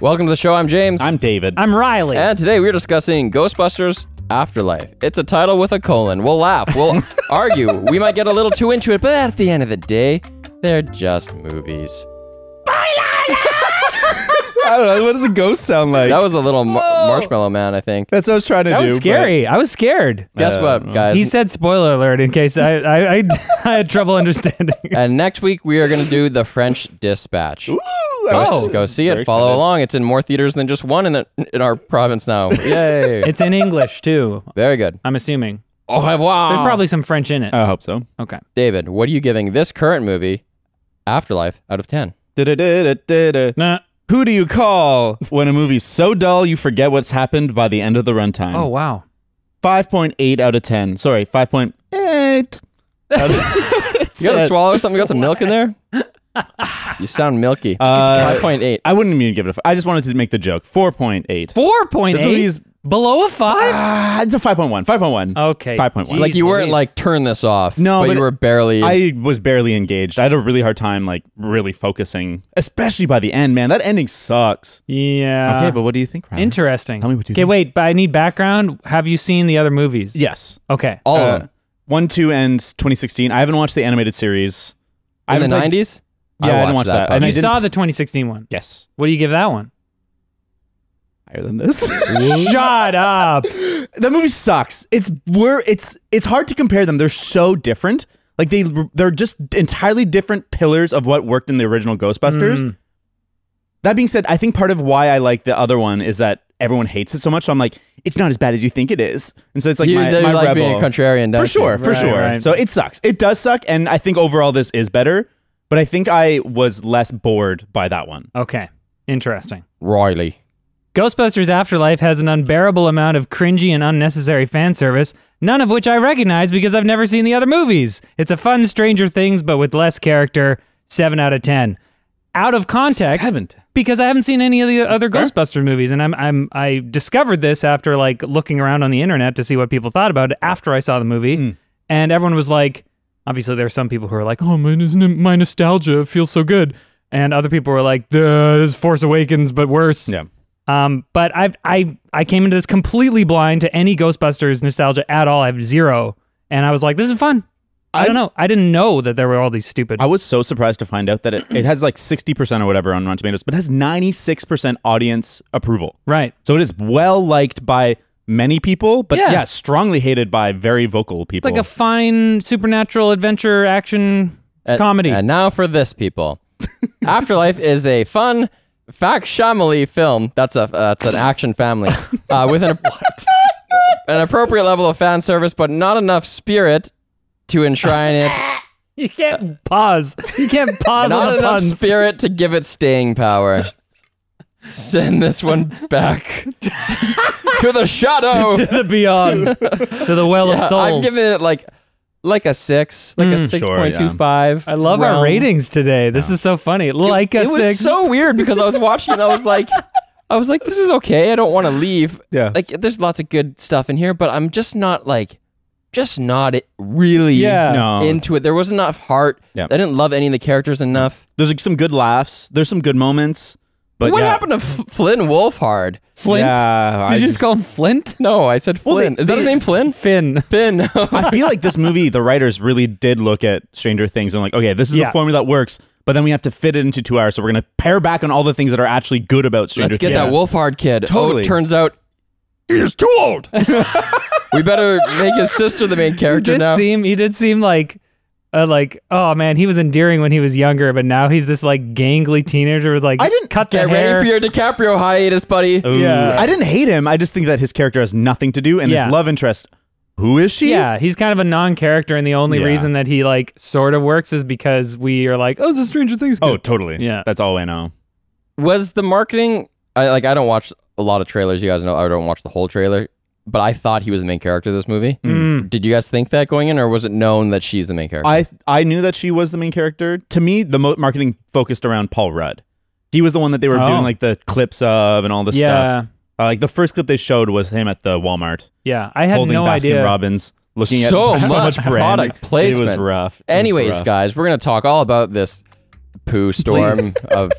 Welcome to the show. I'm James. I'm David. I'm Riley. And today we're discussing Ghostbusters Afterlife. It's a title with a colon. We'll laugh. We'll argue. We might get a little too into it, but at the end of the day, they're just movies. I don't know. What does a ghost sound like? That was a little marshmallow man, I think. That's what I was trying to do. That was scary. I was scared. Guess what, guys? He said spoiler alert in case I had trouble understanding. And next week, we are going to do The French Dispatch. Ooh, go see it. Follow along. It's in more theaters than just one in our province now. Yay. It's in English, too. Very good. I'm assuming. Au revoir. There's probably some French in it. I hope so. Okay. David, what are you giving this current movie, Afterlife, out of 10? Nah. Who do you call when a movie's so dull you forget what's happened by the end of the runtime? Oh, wow. 5.8 out of 10. Sorry, 5.8. You gotta swallow something? You got some milk in there? You sound milky. 5.8. I wouldn't even give it a 5. I just wanted to make the joke. 4.8. 4.8? This movie's below a 5? It's a 5.1. 5.1. Okay. 5.1. Like you weren't like, turn this off. No. But you were barely. I was barely engaged. I had a really hard time like really focusing, especially by the end, man. That ending sucks. Yeah. Okay, but what do you think, Ryan? Interesting. Tell me what you think. Okay, wait, but I need background. Have you seen the other movies? Yes. Okay. All of them. 1, 2, and 2016. I haven't watched the animated series. In the 90s? Yeah, I didn't watch that. And you saw the 2016 one? Yes. What do you give that one? Than this. Shut up. That movie sucks. It's hard to compare them. They're so different. Like they're just entirely different pillars of what worked in the original Ghostbusters. Mm. That being said, I think part of why I like the other one is that everyone hates it so much. So I'm like, it's not as bad as you think it is. And so it's like my like rebel. Being a contrarian, for sure, for sure. Right. So it sucks. It does suck. And I think overall this is better, but I think I was less bored by that one. Okay, interesting. Riley. Ghostbusters Afterlife has an unbearable amount of cringy and unnecessary fan service, none of which I recognize because I've never seen the other movies. It's a fun Stranger Things, but with less character, 7 out of 10. Out of context, because I haven't seen any of the other Ghostbusters movies, and I discovered this after like looking around on the internet to see what people thought about it after I saw the movie, and everyone was like, obviously there are some people who are like, oh, my nostalgia feels so good, and other people were like, this is Force Awakens, but worse. Yeah. But I came into this completely blind to any Ghostbusters nostalgia at all. I have zero, and I was like, this is fun. I don't know. I didn't know that there were all these stupid. I was so surprised to find out that it has like 60% or whatever on Rotten Tomatoes, but has 96% audience approval. Right. So it is well liked by many people, but yeah, strongly hated by very vocal people. It's like a fine supernatural adventure action comedy. And now for this, people. Afterlife is a fun facsimile film. That's an action family with an appropriate level of fan service, but not enough spirit to enshrine it. You can't pause. You can't pause. Not on enough puns. Spirit to give it staying power. Send this one back to the shadow, to the beyond, to the well of souls. I'm giving it like a 6, like a 6.25. Yeah. I love our ratings today. This is so funny. Like a 6. It was so weird because I was watching and I was like, this is okay. I don't want to leave. Yeah. Like, there's lots of good stuff in here, but I'm just not like, just not really into it. There wasn't enough heart. Yeah. I didn't love any of the characters enough. There's like, some good laughs. There's some good moments. But what happened to Finn Wolfhard? Flint? Yeah, did you just call him Flint? No, I said Flynn. Is that his name, Flynn? Finn. I feel like this movie, the writers really did look at Stranger Things and like, okay, this is the formula that works, but then we have to fit it into 2 hours, so we're going to pare back on all the things that are actually good about Stranger Things. Let's get that Wolfhard kid. Totally. Oh, it turns out he's too old. We better make his sister the main character now. He did seem like... oh man, he was endearing when he was younger, but now he's this like gangly teenager with like get ready for your DiCaprio hiatus, buddy. Ooh. Yeah, I didn't hate him. I just think that his character has nothing to do, and his love interest. Who is she? Yeah, he's kind of a non-character, and the only reason that he like sort of works is because we are like, oh, it's a Stranger Things. Kid. Oh, totally. Yeah, that's all I know. Was the marketing? I don't watch a lot of trailers. You guys know I don't watch the whole trailer. But I thought he was the main character of this movie. Mm. Did you guys think that going in, or was it known that she's the main character? I knew that she was the main character. To me, the marketing focused around Paul Rudd. He was the one that they were doing like the clips of and all this stuff. Like the first clip they showed was him at the Walmart. Yeah, I had no idea. Holding Baskin Robbins, looking at so much brand. Product placement. It was rough. Anyways, guys, we're going to talk all about this poo storm of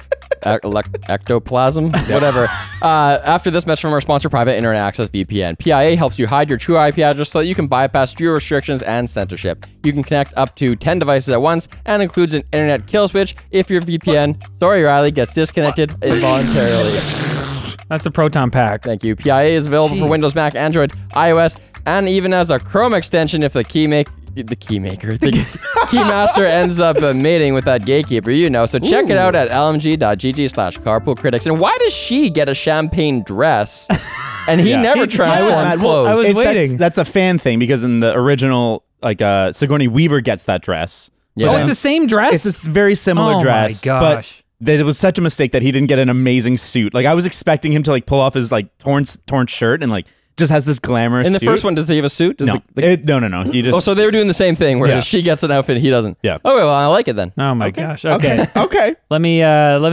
ectoplasm, whatever. After this message from our sponsor, Private Internet Access VPN. PIA helps you hide your true IP address so that you can bypass geo restrictions and censorship. You can connect up to 10 devices at once and includes an internet kill switch if your VPN, sorry Riley, gets disconnected involuntarily. That's the proton pack. Thank you. PIA is available for Windows, Mac, Android, iOS, and even as a Chrome extension if the keymaster ends up mating with that gatekeeper, you know. So check it out at lmg.gg/carpoolcritics. And why does she get a champagne dress and he never transforms clothes? I was waiting. That's a fan thing because in the original, like, Sigourney Weaver gets that dress. Yeah. Oh, it's the same dress? It's a very similar dress. Oh my gosh. But it was such a mistake that he didn't get an amazing suit. Like, I was expecting him to, like, pull off his, like, torn shirt and, like, just has this glamorous suit. In the first one, does he have a suit? No. No. He just... Oh, so they were doing the same thing where she gets an outfit and he doesn't. Yeah. Oh, well, I like it then. Oh, my gosh. Okay. Okay. Let me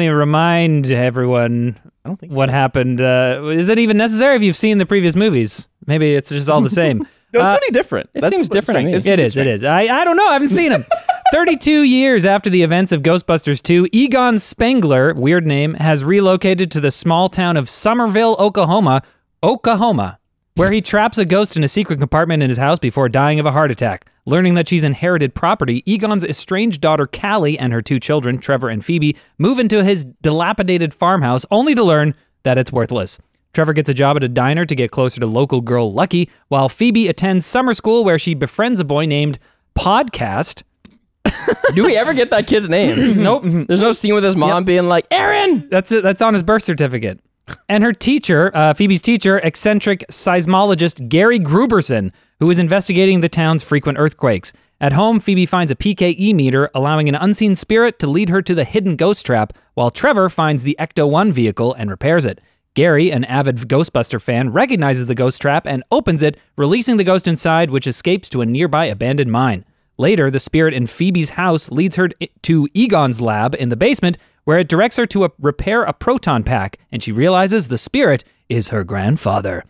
remind everyone what happened. Is it even necessary if you've seen the previous movies? Maybe it's just all the same. No, it's pretty different. It seems different to me. It is. I don't know. I haven't seen them. 32 years after the events of Ghostbusters 2, Egon Spengler, weird name, has relocated to the small town of Somerville, Oklahoma, where he traps a ghost in a secret compartment in his house before dying of a heart attack. Learning that she's inherited property, Egon's estranged daughter Callie and her two children, Trevor and Phoebe, move into his dilapidated farmhouse, only to learn that it's worthless. Trevor gets a job at a diner to get closer to local girl Lucky, while Phoebe attends summer school where she befriends a boy named Podcast. Do we ever get that kid's name? Nope. There's no scene with his mom being like, Aaron! That's it. That's on his birth certificate. And her teacher, Phoebe's teacher, eccentric seismologist Gary Gruberson, who is investigating the town's frequent earthquakes. At home, Phoebe finds a PKE meter, allowing an unseen spirit to lead her to the hidden ghost trap, while Trevor finds the Ecto-1 vehicle and repairs it. Gary, an avid Ghostbuster fan, recognizes the ghost trap and opens it, releasing the ghost inside, which escapes to a nearby abandoned mine. Later, the spirit in Phoebe's house leads her to Egon's lab in the basement, where it directs her to repair a proton pack, and she realizes the spirit is her grandfather.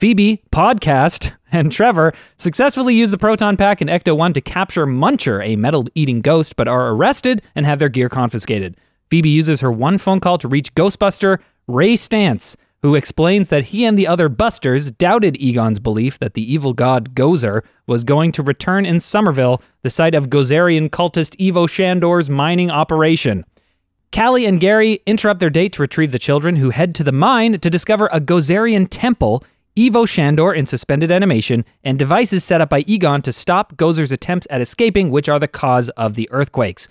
Phoebe, Podcast, and Trevor successfully use the proton pack and Ecto-1 to capture Muncher, a metal-eating ghost, but are arrested and have their gear confiscated. Phoebe uses her one phone call to reach Ghostbuster Ray Stantz, who explains that he and the other Busters doubted Egon's belief that the evil god Gozer was going to return in Somerville, the site of Gozerian cultist Ivo Shandor's mining operation. Callie and Gary interrupt their date to retrieve the children, who head to the mine to discover a Gozerian temple, Ivo Shandor in suspended animation, and devices set up by Egon to stop Gozer's attempts at escaping, which are the cause of the earthquakes.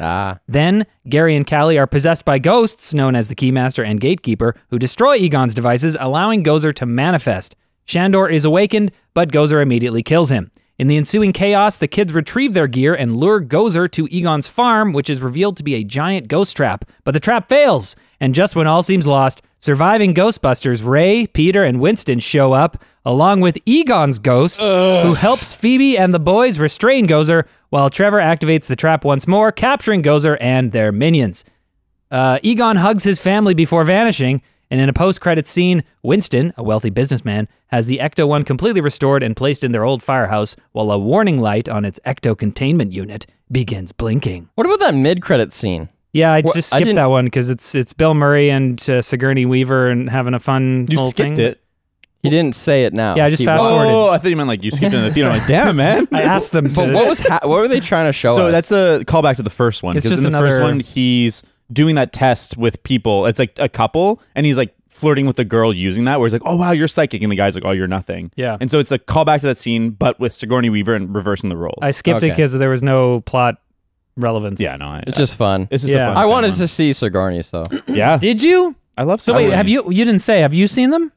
Then, Gary and Callie are possessed by ghosts, known as the Keymaster and Gatekeeper, who destroy Egon's devices, allowing Gozer to manifest. Shandor is awakened, but Gozer immediately kills him. In the ensuing chaos, the kids retrieve their gear and lure Gozer to Egon's farm, which is revealed to be a giant ghost trap. But the trap fails, and just when all seems lost, surviving Ghostbusters Ray, Peter, and Winston show up, along with Egon's ghost, who helps Phoebe and the boys restrain Gozer, while Trevor activates the trap once more, capturing Gozer and their minions. Egon hugs his family before vanishing, and in a post-credits scene, Winston, a wealthy businessman, has the Ecto-1 completely restored and placed in their old firehouse, while a warning light on its Ecto-containment unit begins blinking. What about that mid-credits scene? Yeah, I just skipped that one because it's Bill Murray and Sigourney Weaver and having a fun whole thing. You skipped it. He didn't say it now. Yeah, I just fast-forwarded. Oh, I thought you meant like you skipped it in the theater. I'm like, damn, man. I asked them to. But what were they trying to show us? So that's a callback to the first one. Because in the first one, he's doing that test with people. It's like a couple, and he's like flirting with the girl using that, where he's like, oh, wow, you're psychic. And the guy's like, oh, you're nothing. Yeah. And so it's a callback to that scene, but with Sigourney Weaver and reversing the roles. I skipped it because there was no plot relevance. Yeah, no. It's just fun. It's just a fun. I wanted to see Sigourney, so. Yeah. Did you? I love Sigourney. So wait, you didn't say, have you seen them?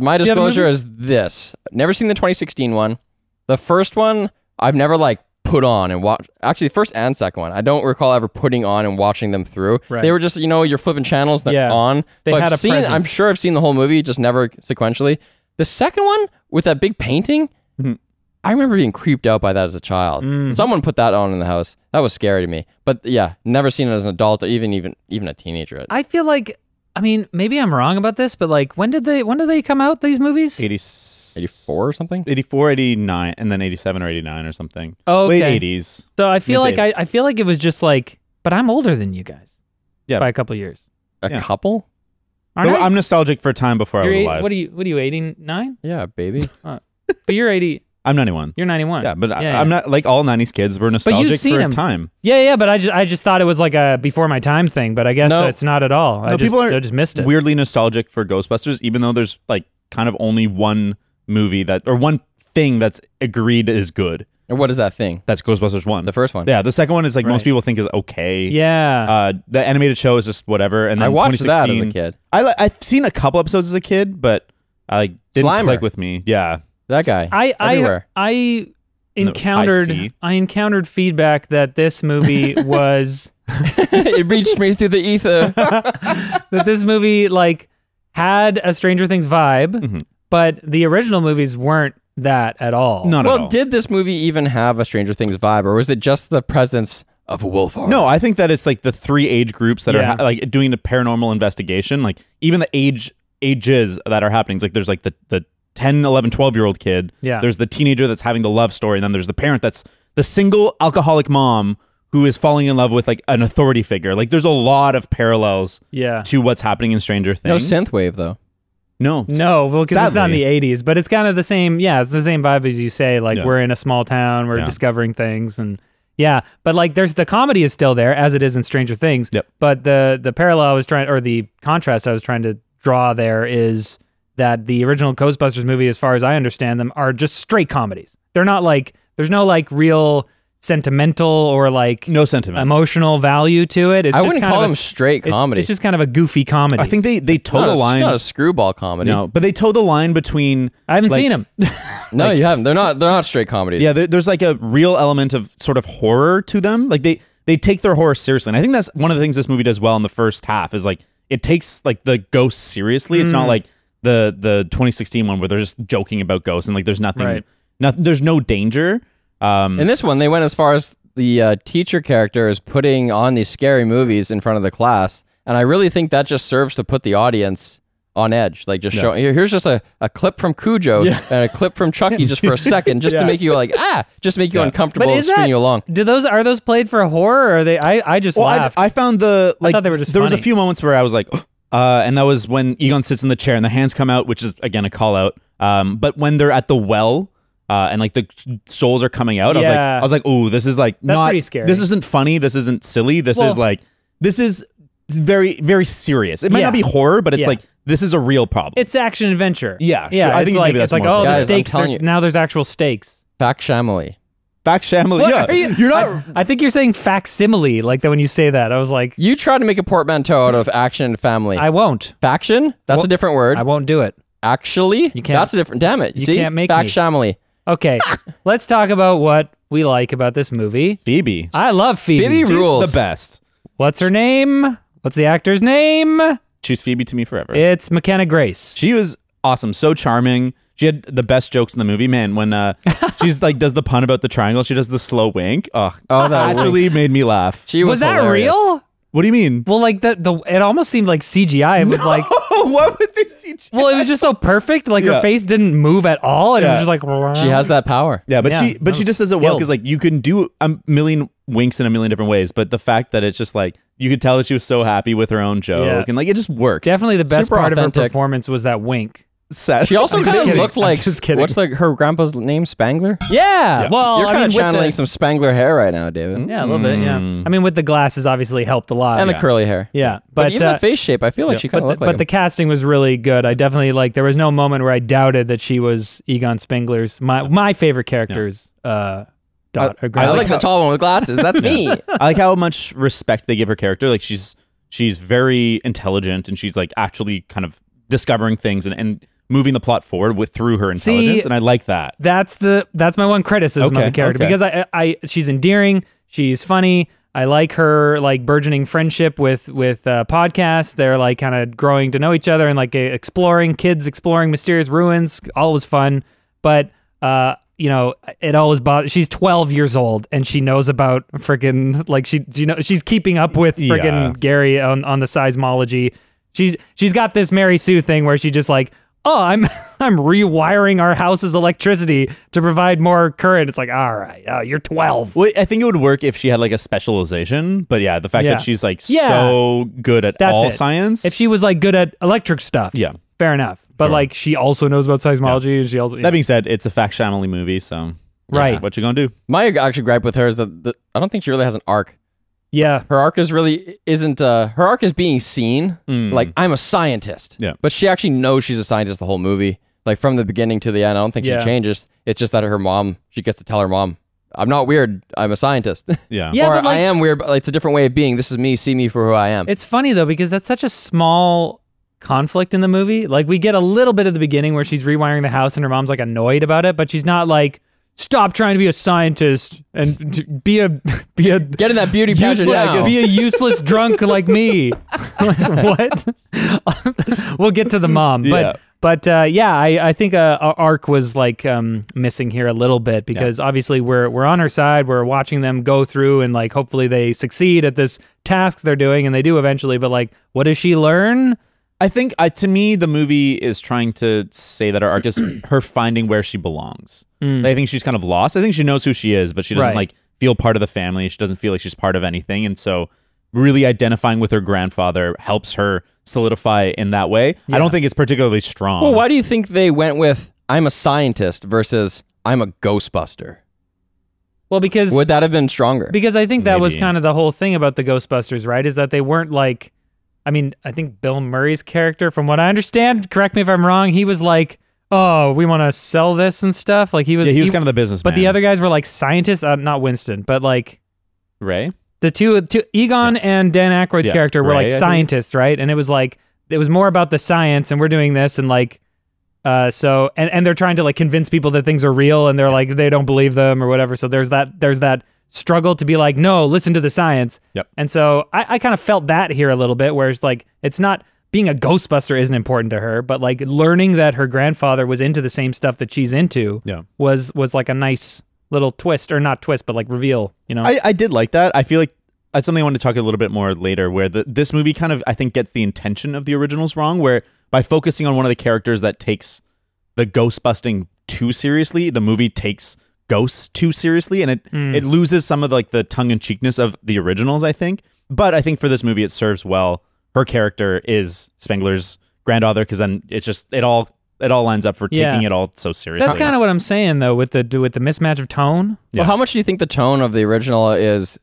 My disclosure is this. Never seen the 2016 one. The first one, I've never like put on and watch. Actually, the first and second one, I don't recall ever putting on and watching them through. Right. They were just, you know, you're flipping channels, they're on. They had I'm sure I've seen the whole movie, just never sequentially. The second one, with that big painting, I remember being creeped out by that as a child. Someone put that on in the house. That was scary to me. But yeah, never seen it as an adult or even a teenager. I feel like, I mean, maybe I'm wrong about this, but like, when did they come out, these movies? 84 or something? 84, 89, and then 87 or 89 or something. Oh, okay. Late 80s. So I feel like it was just like, but I'm older than you guys. by a couple years. A couple? I'm nostalgic for time before I was alive. What are you, 89? Yeah, baby. But you're 80. I'm 91. You're 91. Yeah, but I'm not like all 90s kids were nostalgic for a time. Yeah, yeah, but I just thought it was like a before my time thing, but I guess it's not at all. People just missed it. Weirdly nostalgic for Ghostbusters, even though there's like kind of only one movie or one thing that's agreed is good. And what is that thing? That's Ghostbusters 1. The first one. Yeah, the second one is like most people think is okay. Yeah. The animated show is just whatever. And then I watched that as a kid. I've seen a couple episodes as a kid, but I didn't click with me. Yeah. That guy. I encountered feedback that this movie was it reached me through the ether. That this movie like had a Stranger Things vibe, but the original movies weren't that at all. Not at all. Did this movie even have a Stranger Things vibe, or was it just the presence of Wolfhard? No, I think that it's like the three age groups that are like doing the paranormal investigation, like even the ages that are happening. It's like there's like the 10, 11, 12-year-old kid. Yeah. There's the teenager that's having the love story, and then there's the parent that's the single alcoholic mom who is falling in love with like an authority figure. Like there's a lot of parallels to what's happening in Stranger Things. No synthwave though. No. No, well, because it's not in the 80s, but it's kind of the same, it's the same vibe as you say, like we're in a small town, we're discovering things, and but like there's the comedy is still there as it is in Stranger Things, but the parallel I was trying, or the contrast I was trying to draw there is that the original Ghostbusters movie, as far as I understand them, are just straight comedies. They're not like, there's no like real sentimental or like emotional value to it. It's I wouldn't call them straight comedy. It's just kind of a goofy comedy. I think they toe the line. It's not a screwball comedy. No, but they toe the line between. I haven't seen them. No, you haven't. They're not straight comedies. Yeah, there's like a real element of sort of horror to them. Like they take their horror seriously, and I think that's one of the things this movie does well in the first half is like it takes like the ghosts seriously. It's not like the 2016 one where they're just joking about ghosts and like there's nothing, there's no danger. In this one, they went as far as the teacher character is putting on these scary movies in front of the class, and I really think that just serves to put the audience on edge. Like just showing, here's just a clip from Cujo and a clip from Chucky just for a second, just to make you like just make you uncomfortable and string you along. Are those played for horror? Or are they? I just laughed. I found the like. I thought they were just funny. Was a few moments where I was like. And that was when Egon sits in the chair and the hands come out, which is, again, a call out. But when they're at the well and, like, the souls are coming out, I was like, ooh, this is, like, that's pretty scary. This isn't funny. This isn't silly. This is, like, this is very, very serious. It might not be horror, but it's, like, this is a real problem. It's action adventure. Yeah. Yeah. Sure. I think maybe that's like, oh, the stakes. Now there's actual stakes. Facsimile. Facsimile. Yeah. You're not. I think you're saying facsimile, like that when you say that. I was like. You tried to make a portmanteau out of action and family. I won't. Faction? That's a different word. I won't do it. Actually? You can't. That's a different. Damn it. You see? Can't make facsimile. Okay. Let's talk about what we like about this movie. Phoebe. I love Phoebe. Phoebe rules. She's the best. What's her name? What's the actor's name? Choose Phoebe to me forever. It's McKenna Grace. She was awesome. So charming. She had the best jokes in the movie, man. When she's like, does the pun about the triangle? She does the slow wink. Oh, that actually made me laugh. She was that hilarious. Real? What do you mean? Well, like it almost seemed like CGI. It was like, what would they CGI? Well, it was just so perfect. Like her face didn't move at all, and it was just like she has that power. Yeah, but she just does it well because like you can do a million winks in a million different ways, but the fact that it's just like. You could tell that she was so happy with her own joke, and like it just works. Definitely the best part of her performance was that wink. Seth. She also kind of looked like what's like her grandpa's name, Spangler? Yeah. Well, you're kind of channeling some Spangler hair right now, David. Yeah, a little bit. Yeah. I mean, with the glasses, obviously helped a lot, and the curly hair. Yeah, but even the face shape, I feel like she kind of looked like. But the casting was really good. I definitely like. There was no moment where I doubted that she was Egon Spengler's my favorite character's. I like the tall one with glasses. That's me. I like how much respect they give her character. Like she's very intelligent, and she's like actually kind of discovering things and moving the plot forward through her intelligence. See, and I like that. That's my one criticism of the character because she's endearing. She's funny. I like her like burgeoning friendship with podcasts. They're like kind of growing to know each other and like exploring mysterious ruins. All was fun, but. You know, it always bothers. She's 12 years old, and she knows about freaking like she's keeping up with freaking Gary on the seismology. She's got this Mary Sue thing where she just like oh, I'm rewiring our house's electricity to provide more current. It's like, all right, oh, you're 12. Well, I think it would work if she had like a specialization, but yeah, the fact that she's like so good at all science. If she was like good at electric stuff, fair enough. But like, she also knows about seismology. And she also, that being said, it's a facsimile movie, so what you gonna do? My actual gripe with her is that I don't think she really has an arc. Yeah, her arc is really isn't. Her arc is being seen like, I'm a scientist. Yeah, but she actually knows she's a scientist the whole movie, like from the beginning to the end. I don't think she changes. It's just that her mom, she gets to tell her mom, "I'm not weird. I'm a scientist." Yeah, or like, I am weird, but like, it's a different way of being. This is me. See me for who I am. It's funny though, because that's such a small conflict in the movie. Like, we get a little bit at the beginning where she's rewiring the house and her mom's like annoyed about it, but she's not like, stop trying to be a scientist and be a get in that beauty pageant now. Be a useless drunk like me. What? We'll get to the mom, but yeah, I think a arc was like missing here a little bit, because obviously we're on her side. We're watching them go through and like, hopefully they succeed at this task they're doing, and they do eventually. But like, what does she learn? I think, to me, the movie is trying to say that her arc is her finding where she belongs. I think she's kind of lost. I think she knows who she is, but she doesn't like feel part of the family. She doesn't feel like she's part of anything. And so really identifying with her grandfather helps her solidify in that way. Yeah. I don't think it's particularly strong. Well, why do you think they went with, I'm a scientist versus I'm a Ghostbuster? Well, because... would that have been stronger? Because I think that was kind of the whole thing about the Ghostbusters, right? Is that they weren't like... I mean, I think Bill Murray's character, from what I understand, correct me if I'm wrong, he was like, oh, we want to sell this and stuff. Like, he was kind of the businessman. But the other guys were like scientists, not Winston, but like... Ray? The two Egon and Dan Aykroyd's character were Ray, like scientists, right? And it was like, it was more about the science, and we're doing this, and like, so, and they're trying to like convince people that things are real, and they're like, they don't believe them or whatever. So there's that struggle to be like, no, listen to the science. Yep. And so I kind of felt that here a little bit, where it's like, it's not being a Ghostbuster isn't important to her, but like learning that her grandfather was into the same stuff that she's into was like a nice little twist, or not twist, but like reveal, you know? I did like that. I feel like that's something I want to talk a little bit more later, where this movie kind of, I think, gets the intention of the originals wrong, where by focusing on one of the characters that takes the ghost busting too seriously, the movie takes ghosts too seriously, and it loses some of like the tongue-in-cheekness of the originals, I think. But I think for this movie it serves well. Her character is Spengler's granddaughter, because then it's just it all lines up for taking it all so seriously. That's kind of what I'm saying though, with the mismatch of tone. Well, how much do you think the tone of the original is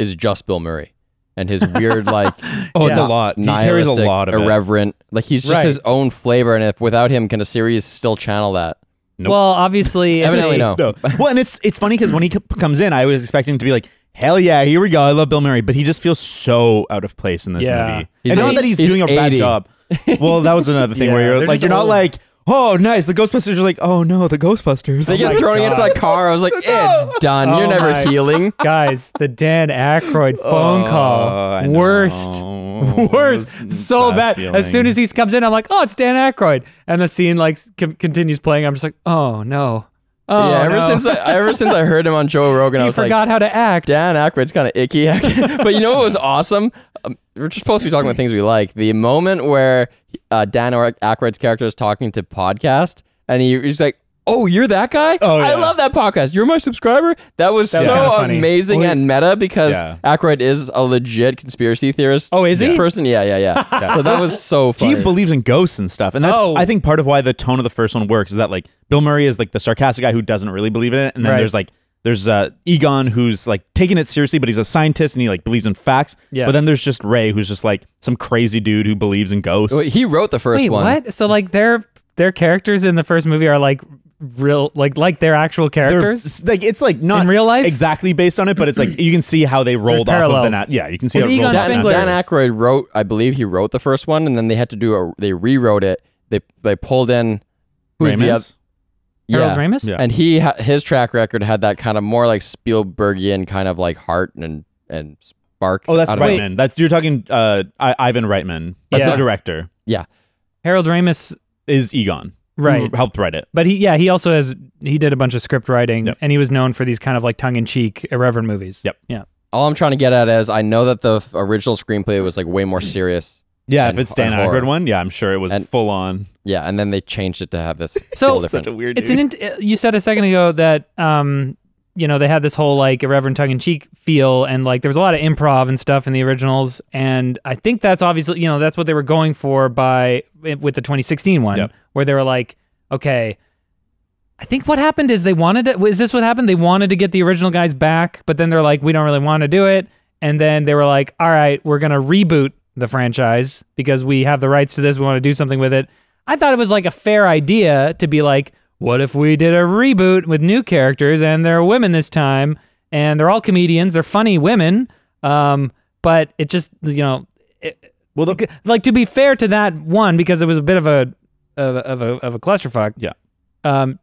just Bill Murray and his weird like it's a lot. He carries a lot of irreverent it. Like, he's just his own flavor, and if without him, can a series still channel that? Nope. Well, obviously, evidently no. Well, and it's funny, because when he comes in, I was expecting him to be like, "Hell yeah, here we go, I love Bill Murray," but he just feels so out of place in this movie. And not that he's doing a bad job. Well, that was another thing where you're like, you're not like, "Oh, nice, the Ghostbusters." Are like, "Oh no, the Ghostbusters." They get thrown into that car. I was like, "It's done. You're never healing, guys." The Dan Aykroyd phone call, worst, so bad. Feeling. As soon as he comes in, I'm like, "Oh, it's Dan Aykroyd," and the scene like continues playing. I'm just like, "Oh no." Oh, yeah, ever since I heard him on Joe Rogan, I forgot how to act. Dan Aykroyd's kind of icky. But you know what was awesome? We're just supposed to be talking about things we like. The moment where Dan Aykroyd's character is talking to podcast, and he's like, "Oh, you're that guy? Oh, yeah. I love that podcast. You're my subscriber." That was so amazing and meta, because Aykroyd is a legit conspiracy theorist. Oh, is he? Person? Yeah. So that was so funny. He believes in ghosts and stuff. And that's, I think, part of why the tone of the first one works, is that like Bill Murray is like the sarcastic guy who doesn't really believe in it. And then there's Egon, who's like taking it seriously, but he's a scientist and he like believes in facts. Yeah. But then there's just Ray, who's just like some crazy dude who believes in ghosts. Wait, he wrote the first one. What? So like their characters in the first movie are like real, like their actual characters. Like, it's like not in real life exactly based on it, but it's like you can see how they rolled off of that. Yeah, you can see how it rolled off. Dan Aykroyd wrote, I believe he wrote the first one, and then they had to do they rewrote it. They pulled in who's Ramis? The other? Harold Ramis, and his track record had that kind of more like Spielbergian kind of like heart and spark. Oh, that's Reitman. That's you're talking Ivan Reitman. That's the director. Yeah, Harold Ramis is Egon. Right, helped write it, but he also did a bunch of script writing, and he was known for these kind of like tongue-in-cheek, irreverent movies. All I'm trying to get at is I know that the original screenplay was like way more serious Yeah, if it's Dan Aykroyd one, yeah, I'm sure it was full on. Yeah, and then they changed it to have this. So such a weird. It's dude. You said a second ago that you know, they had this whole like irreverent tongue-in-cheek feel, and like there was a lot of improv and stuff in the originals, and I think that's obviously, you know, that's what they were going for by with the 2016 one, yep. Where they were like, okay, I think what happened is they wanted to, is this what happened? They wanted to get the original guys back, but then they're like, we don't really want to do it, and then they were like, all right, we're gonna reboot the franchise because we have the rights to this, we want to do something with it. I thought it was like a fair idea to be like, what if we did a reboot with new characters and they're women this time and they're all comedians, they're funny women, but it just, you know, like to be fair to that one, because it was a bit of a clusterfuck. Yeah.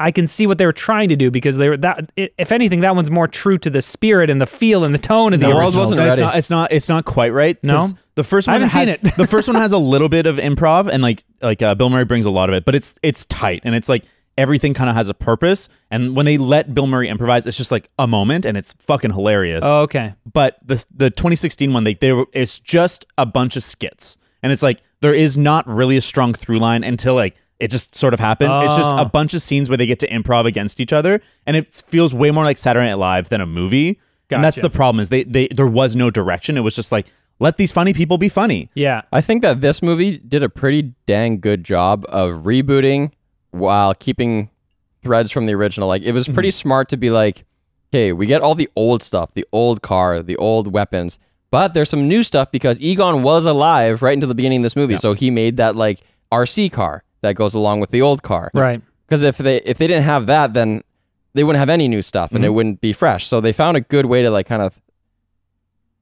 I can see what they were trying to do because they were that. If anything, that one's more true to the spirit and the feel and the tone of the original. Wasn't ready. It's not quite right. No, the first one I haven't seen it. The first one has a little bit of improv and like Bill Murray brings a lot of it, but it's tight and it's like everything kind of has a purpose. And when they let Bill Murray improvise, it's just like a moment and it's fucking hilarious. Oh, okay. But the 2016 one, it's just a bunch of skits and it's like there is not really a strong through line until like. It just sort of happens. Oh. It's just a bunch of scenes where they get to improv against each other, and it feels way more like Saturday Night Live than a movie. Gotcha. And that's the problem is there was no direction. It was just like, let these funny people be funny. Yeah. I think that this movie did a pretty dang good job of rebooting while keeping threads from the original. Like, it was pretty smart to be like, okay, we get all the old stuff, the old car, the old weapons, but there's some new stuff because Egon was alive right until the beginning of this movie. Yeah. So he made that like RC car. That goes along with the old car. Right. Because if they didn't have that, then they wouldn't have any new stuff and it wouldn't be fresh. So they found a good way to like kind of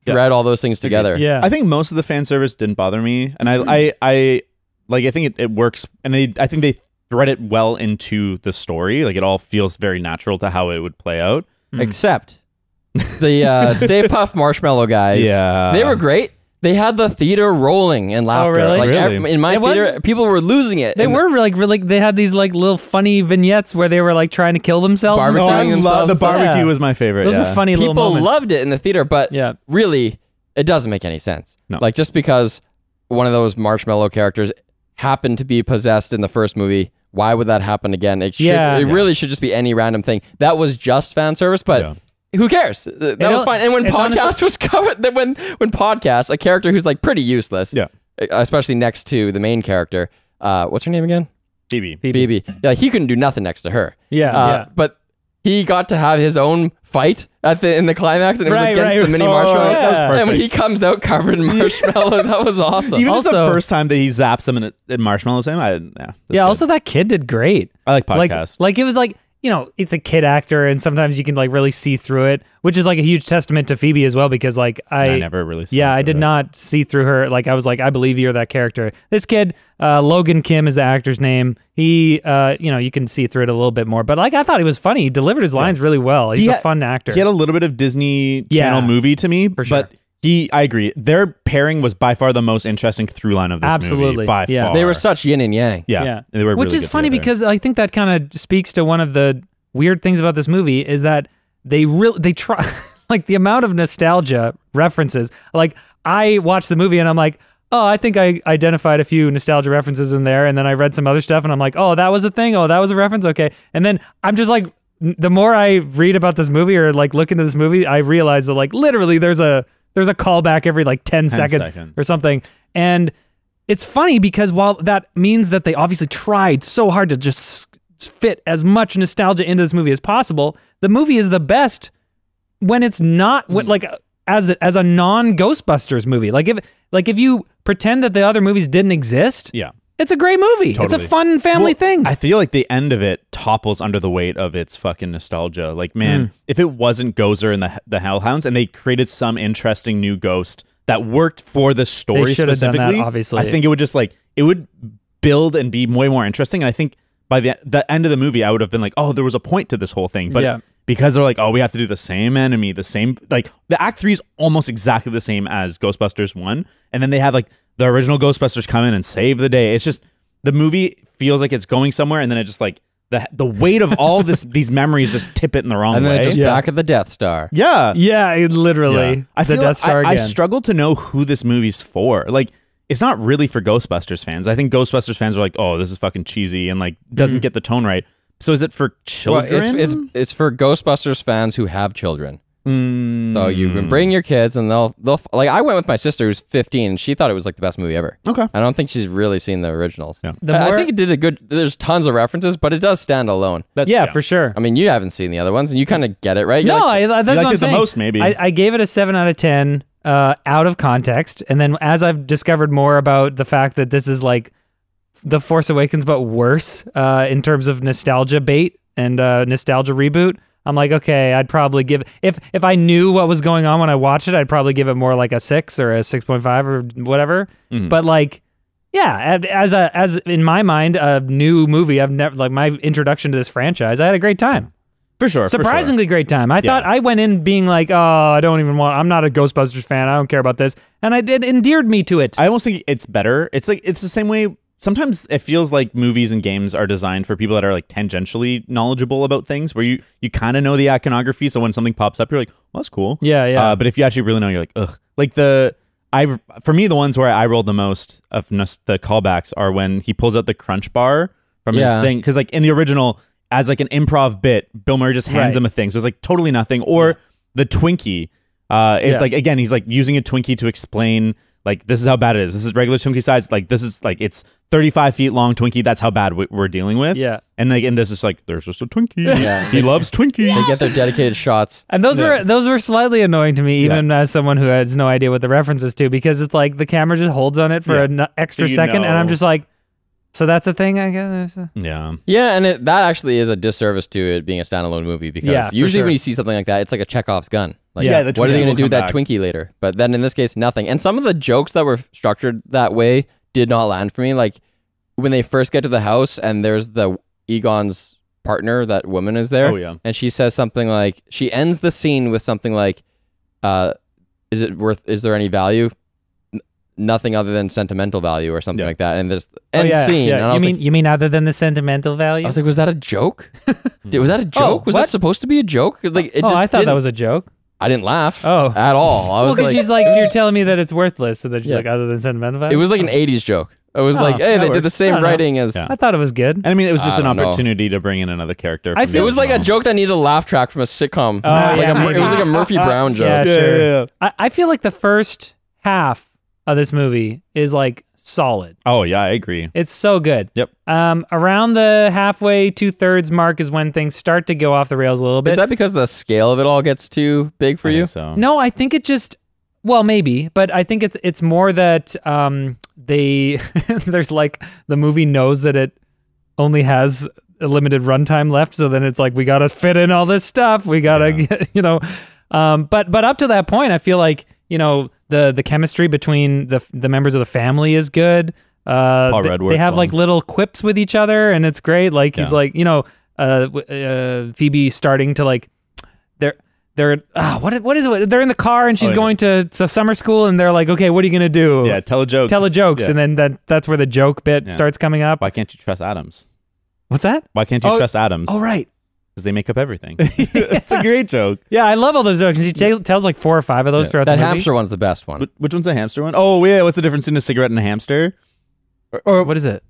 thread all those things together. Yeah. I think most of the fan service didn't bother me. And I think it works, and I think they thread it well into the story. Like it all feels very natural to how it would play out. Except the Stay Puft Marshmallow guys. Yeah. They were great. They had the theater rolling in laughter. Oh, really? Like really? In my theater, people were losing it. They were like they had these like little funny vignettes where they were like trying to kill themselves. The barbecue was my favorite. Those were funny little moments. People loved it in the theater, but really, it doesn't make any sense. No. Like just because one of those marshmallow characters happened to be possessed in the first movie, why would that happen again? It really should just be any random thing. That was just fan service, but. Yeah. Who cares? That was fine. And when Podcast was covered, when Podcast, a character who's like pretty useless, especially next to the main character, what's her name again? Phoebe. Yeah, he couldn't do nothing next to her. Yeah, but he got to have his own fight in the climax, and it was against the mini marshmallows. Yeah. That was perfect. And when he comes out covered in marshmallow, that was awesome. Even also, just the first time that he zaps him and it marshmallows him, yeah. Also, that kid did great. I like Podcast. Like it was like. You know, it's a kid actor, and sometimes you can like really see through it, which is like a huge testament to Phoebe as well, because like I never really saw I did not see through her. Like I was like, I believe you're that character. This kid, Logan Kim is the actor's name. He, you know, you can see through it a little bit more, but like I thought he was funny. He delivered his lines really well. He's a fun actor. He had a little bit of Disney Channel movie to me, for sure. But I agree. Their pairing was by far the most interesting through line of this movie. By far. They were such yin and yang. Yeah. They were which really is funny together. Because I think that kind of speaks to one of the weird things about this movie is that they try like the amount of nostalgia references. Like I watched the movie and I'm like, oh, I think I identified a few nostalgia references in there, and then I read some other stuff and I'm like, oh, that was a thing. Oh, that was a reference. Okay. And then I'm just like, the more I read about this movie or like look into this movie, I realize that like literally there's a callback every like 10 seconds or something. And it's funny because while that means that they obviously tried so hard to just fit as much nostalgia into this movie as possible, the movie is the best when it's not like as a non-Ghostbusters movie. Like if you pretend that the other movies didn't exist, it's a great movie. Totally. It's a fun family thing. I feel like the end of it topples under the weight of its fucking nostalgia. Like, man, if it wasn't Gozer and the Hellhounds, and they created some interesting new ghost that worked for the story specifically, done that, obviously. I think it would just like, it would build and be way more interesting. And I think by the end of the movie, I would have been like, oh, there was a point to this whole thing. But because they're like, oh, we have to do the same enemy, the same, like the act 3 is almost exactly the same as Ghostbusters 1. And then they have like, the original Ghostbusters come in and save the day. It's just the movie feels like it's going somewhere, and then it just like the weight of all these memories just tip it in the wrong way. And then just back at the Death Star. Yeah, literally. I feel the Death Star again. I struggle to know who this movie's for. Like it's not really for Ghostbusters fans. I think Ghostbusters fans are like, oh, this is fucking cheesy and like doesn't get the tone right. So is it for children? Well, it's for Ghostbusters fans who have children. Mm. So you can bring your kids and they'll like. I went with my sister who's 15. And she thought it was like the best movie ever. Okay, I don't think she's really seen the originals. Yeah. I think it did a good. There's tons of references, but it does stand alone. Yeah, for sure. I mean, you haven't seen the other ones, and you kind of get it, right? You're that's what I'm saying. The most maybe. I gave it a 7 out of 10. Out of context, and then as I've discovered more about the fact that this is like The Force Awakens but worse in terms of nostalgia bait and nostalgia reboot, I'm like, okay, I'd probably give, if I knew what was going on when I watched it, I'd probably give it more like a 6 or a 6.5 or whatever. Mm-hmm. But like, yeah, as in my mind, a new movie, I've never, like my introduction to this franchise, I had a great time. For sure. Surprisingly great time. I thought I went in being like, oh, I don't even want, I'm not a Ghostbusters fan. I don't care about this. And it endeared me to it. I almost think it's better. It's like, it's the same way. Sometimes it feels like movies and games are designed for people that are like tangentially knowledgeable about things where you kind of know the iconography. So when something pops up, you're like, well, that's cool. Yeah, yeah. But if you actually really know, you're like, ugh. Like for me, the ones where I rolled the most of the callbacks are when he pulls out the crunch bar from his thing. Because like in the original, as like an improv bit, Bill Murray just hands him a thing. So it's like totally nothing. Or the Twinkie. It's like, again, he's like using a Twinkie to explain like, this is how bad it is. This is regular Twinkie size. Like this is like, it's 35 feet long Twinkie. That's how bad we're dealing with. Yeah. And like, and this is like, there's just a Twinkie. Yeah. He loves Twinkies. They get their dedicated shots. And those were slightly annoying to me, even as someone who has no idea what the reference is to, because it's like the camera just holds on it for an extra second. And I'm just like, so that's a thing, I guess. Yeah. Yeah, and that actually is a disservice to it being a standalone movie because usually when you see something like that, it's like a Chekhov's gun. Like, what are they going to do with that Twinkie later? But then in this case, nothing. And some of the jokes that were structured that way did not land for me. Like when they first get to the house and there's the Egon's partner, that woman is there. Oh, yeah. And she says something like, she ends the scene with something like, is there any value? Nothing other than sentimental value or something like that. And this end scene. Yeah. And you mean other than the sentimental value? I was like, was that a joke? Was that a joke? Was that supposed to be a joke? Like, it just I thought that was a joke. I didn't laugh at all. I was like, she's like, you're telling me that it's worthless. So that she's like, other than sentimental value? It was like an 80s joke. I was like, hey, they did the same writing as... I thought it was good. And I mean, it was just an opportunity to bring in another character. I feel it was like a joke that needed a laugh track from a sitcom. It was like a Murphy Brown joke. Yeah, I feel like the first half of this movie is like solid. Oh yeah, I agree. It's so good. Yep. Around the halfway, 2/3 mark is when things start to go off the rails a little bit. Is that because the scale of it all gets too big for you? So. No, I think it just, well, maybe, but I think it's more that there's like the movie knows that it only has a limited runtime left, so then it's like we gotta fit in all this stuff. We gotta get, you know, but up to that point, I feel like, you know, the chemistry between the members of the family is good. Paul Rudd they have like little quips with each other, and it's great. Like he's like, you know, Phoebe starting to like, what is it? They're in the car, and she's going to summer school, and they're like, okay, what are you gonna do? Yeah, tell a joke, and then that's where the joke bit starts coming up. Why can't you trust Adams? What's that? Why can't you trust Adams? Oh, right. Because they make up everything. It's a great joke. Yeah, I love all those jokes. She tells like 4 or 5 of those throughout the movie. That hamster one's the best one. Which one's the hamster one? Oh, yeah. What's the difference between a cigarette and a hamster? Or what is it?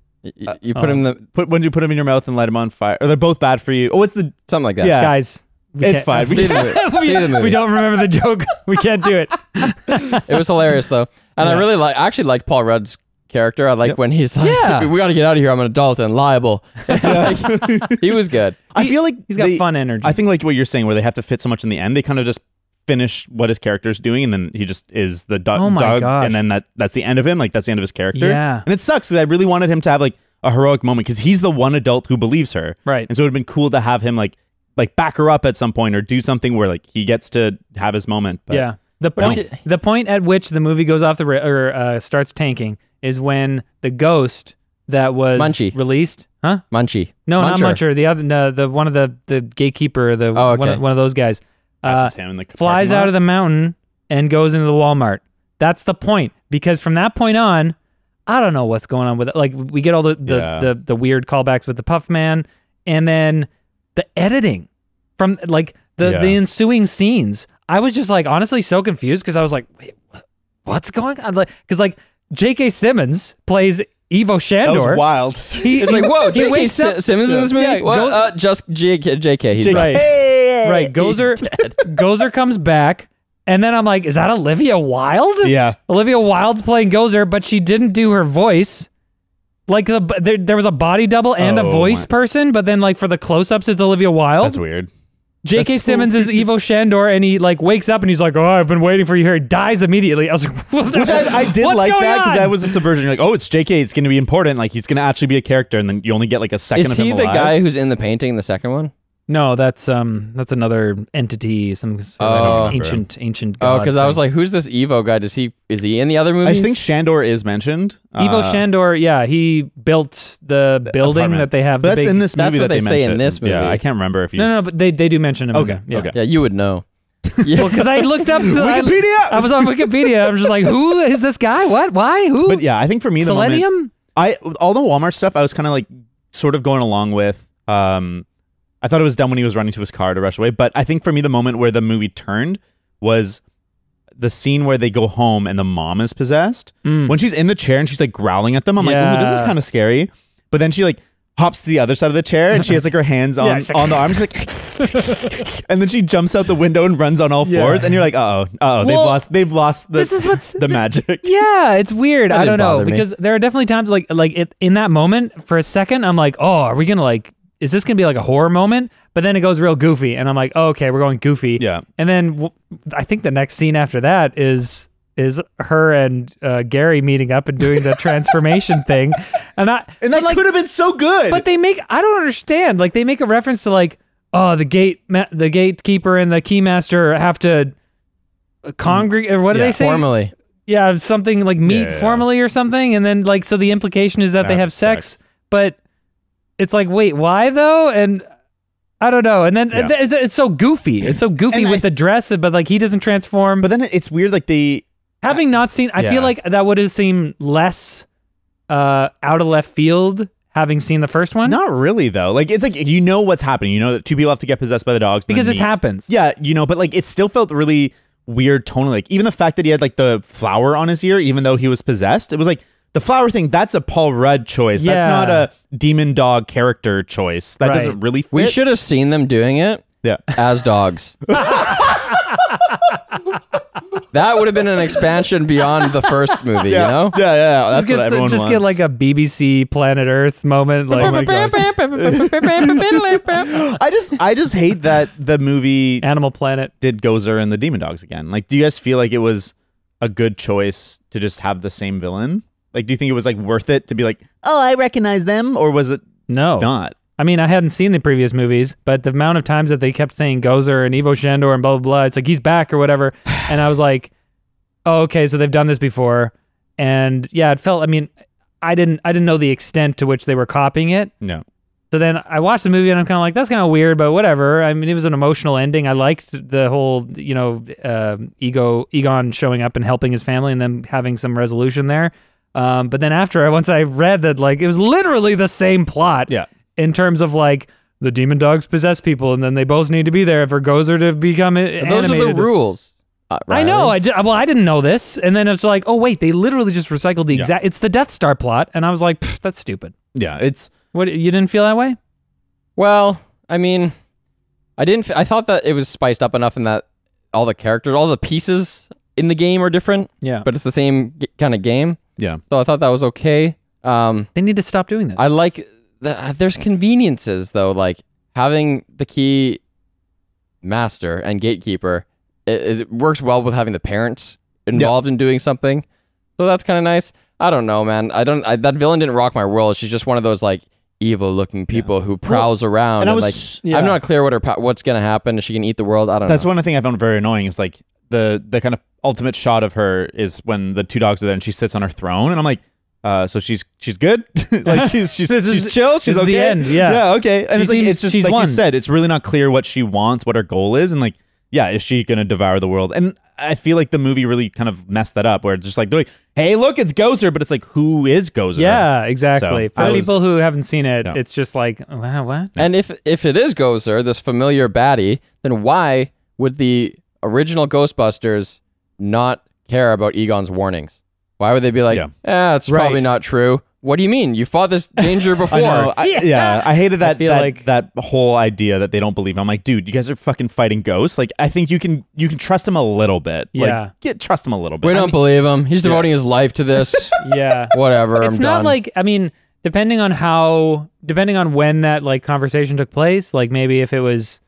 You put them in the when you put them in your mouth and light them on fire. Or they're both bad for you. Oh, what's the something like that? Yeah, guys. It's fine. If we don't remember the joke, we can't do it. It was hilarious though, and I really actually liked Paul Rudd's character. I like when he's like, we gotta get out of here, I'm an adult and liable. Like, he was good. I feel like he's got fun energy. I think like what you're saying, where they have to fit so much in the end, they kind of just finish what his character's doing, and then he just is the dog, and then that's the end of him. Like that's the end of his character. Yeah. And it sucks because I really wanted him to have like a heroic moment, because he's the one adult who believes her, right? And so it would have been cool to have him like back her up at some point, or do something where like he gets to have his moment. But yeah, the point at which the movie goes off the or starts tanking is when the ghost that was released, huh? Munchie. No, Muncher. Not Muncher. The other, no, the one of the gatekeeper, the one of those guys, flies out of the mountain and goes into the Walmart. That's the point, because from that point on, I don't know what's going on with it. Like we get all the weird callbacks with the Puff Man, and then the editing from like the ensuing scenes. I was just like honestly so confused, because I was like, wait, what's going on? Like, because like. J.K. Simmons plays Ivo Shandor. That was wild. It's like, whoa, J.K. Simmons in this movie? Yeah, well, just J.K. He's right. Right. Gozer comes back. And then I'm like, is that Olivia Wilde? Yeah. Olivia Wilde's playing Gozer, but she didn't do her voice. Like, there was a body double and a voice person, but then, like, for the close-ups, it's Olivia Wilde. That's weird. J.K. Simmons is Ivo Shandor, and he, like, wakes up, and he's like, oh, I've been waiting for you here. He dies immediately. I was like, which I did like that, because that was a subversion. You're like, oh, it's J.K., it's going to be important. Like, he's going to actually be a character, and then you only get, like, a second of him alive. Is he the guy who's in the painting, the second one? No, that's another entity, some ancient god. Oh, because I was like, who's this Ivo guy? Is he in the other movies? I think Shandor is mentioned. Ivo Shandor, yeah, he built the building apartment that they have. But that's in this movie that they mention. That's what they say in this movie. Yeah, I can't remember if he's... No, but they do mention him. Okay, yeah. Okay. Yeah, you would know. Yeah, because I looked up... Wikipedia! I was on Wikipedia. I was just like, who is this guy? What? Why? Who? But yeah, I think for me, Selenium? All the Walmart stuff, I was kind of like, sort of going along with... I thought it was dumb when he was running to his car to rush away, but I think for me the moment where the movie turned was the scene where they go home and the mom is possessed. Mm. When she's in the chair and she's like growling at them, I'm like, ooh, this is kind of scary. But then she like hops to the other side of the chair and she has like her hands on the arms, like, and then she jumps out the window and runs on all fours, and you're like, they've lost the magic. Yeah, it's weird. I don't know because there are definitely times like in that moment for a second I'm like, oh, are we gonna like? Is this going to be like a horror moment? But then it goes real goofy. And I'm like, oh, okay, we're going goofy. Yeah. And then I think the next scene after that is her and Gary meeting up and doing the transformation thing. And that could have been so good. But they make, I don't understand. Like they make a reference to like, oh, the gatekeeper and the keymaster have to congregate, or what do they say? Formally. Yeah, something like meet formally or something. And then like, so the implication is that they have sex. But... it's like, wait, why though? And I don't know. And then it's so goofy. It's so goofy and with the dress, but like he doesn't transform. But then it's weird, like I feel like that would have seemed less out of left field having seen the first one. Not really though. Like it's like you know what's happening. You know that two people have to get possessed by the dogs because this happens. Yeah, you know. But like it still felt really weird tonally. Like even the fact that he had like the flower on his ear, even though he was possessed, it was like. The flower thing, that's a Paul Rudd choice. Yeah. That's not a demon dog character choice. That doesn't really fit. We should have seen them doing it as dogs. That would have been an expansion beyond the first movie, you know? Yeah. That's what everyone wants. Just get like a BBC Planet Earth moment. Like, oh my God. I just hate that the movie Animal Planet did Gozer and the demon dogs again. Like, do you guys feel like it was a good choice to just have the same villain? Like, do you think it was like worth it to be like, oh, I recognize them, or was it not? I mean, I hadn't seen the previous movies, but the amount of times that they kept saying Gozer and Ivo Shandor and blah blah blah, it's like he's back or whatever, and I was like, oh, okay, so they've done this before, and yeah, it felt. I mean, I didn't know the extent to which they were copying it. No. So then I watched the movie and I'm kind of like, that's kind of weird, but whatever. I mean, it was an emotional ending. I liked the whole, you know, Egon showing up and helping his family and then having some resolution there. But then once I read that, like, it was literally the same plot in terms of, like, the demon dogs possess people and then they both need to be there for Gozer to become animated. Those are the rules. I know. Well, I didn't know this. And then it's like, oh, wait, they literally just recycled the exact... It's the Death Star plot. And I was like, that's stupid. Yeah, it's... What, you didn't feel that way? Well, I mean, I didn't... I thought that it was spiced up enough in that all the characters, all the pieces in the game are different. Yeah. But it's the same kind of game. Yeah. So I thought that was okay. They need to stop doing this. I like... there's conveniences, though. Like, having the key master and gatekeeper, it works well with having the parents involved in doing something. So that's kind of nice. I don't know, man. That villain didn't rock my world. She's just one of those, like, evil-looking people who prowls around. And I'm not clear what's going to happen. Is she going to eat the world? I don't know. That's one thing I found very annoying is, like, the kind of ultimate shot of her is when the two dogs are there and she sits on her throne and I'm like, so she's good, like she's chill, she's okay. The end, yeah, okay. And it's like it's just like you said, it's really not clear what she wants, what her goal is, and like, yeah, is she gonna devour the world? And I feel like the movie really kind of messed that up, where it's just like they're like, hey, look, it's Gozer, but it's like, who is Gozer? Yeah, exactly. So, for people who haven't seen it, it's just like, wow, what? And if it is Gozer, this familiar baddie, then why would the original Ghostbusters not care about Egon's warnings? Why would they be like, that's probably not true? What do you mean? You fought this danger before. I hated that, that whole idea that they don't believe him. I'm like, dude, you guys are fucking fighting ghosts. Like, I think you can trust him a little bit. Yeah. Like, trust him a little bit. I don't believe him. He's devoting his life to this. Whatever. It's not done. Like, I mean, depending on when that like conversation took place, like maybe if it was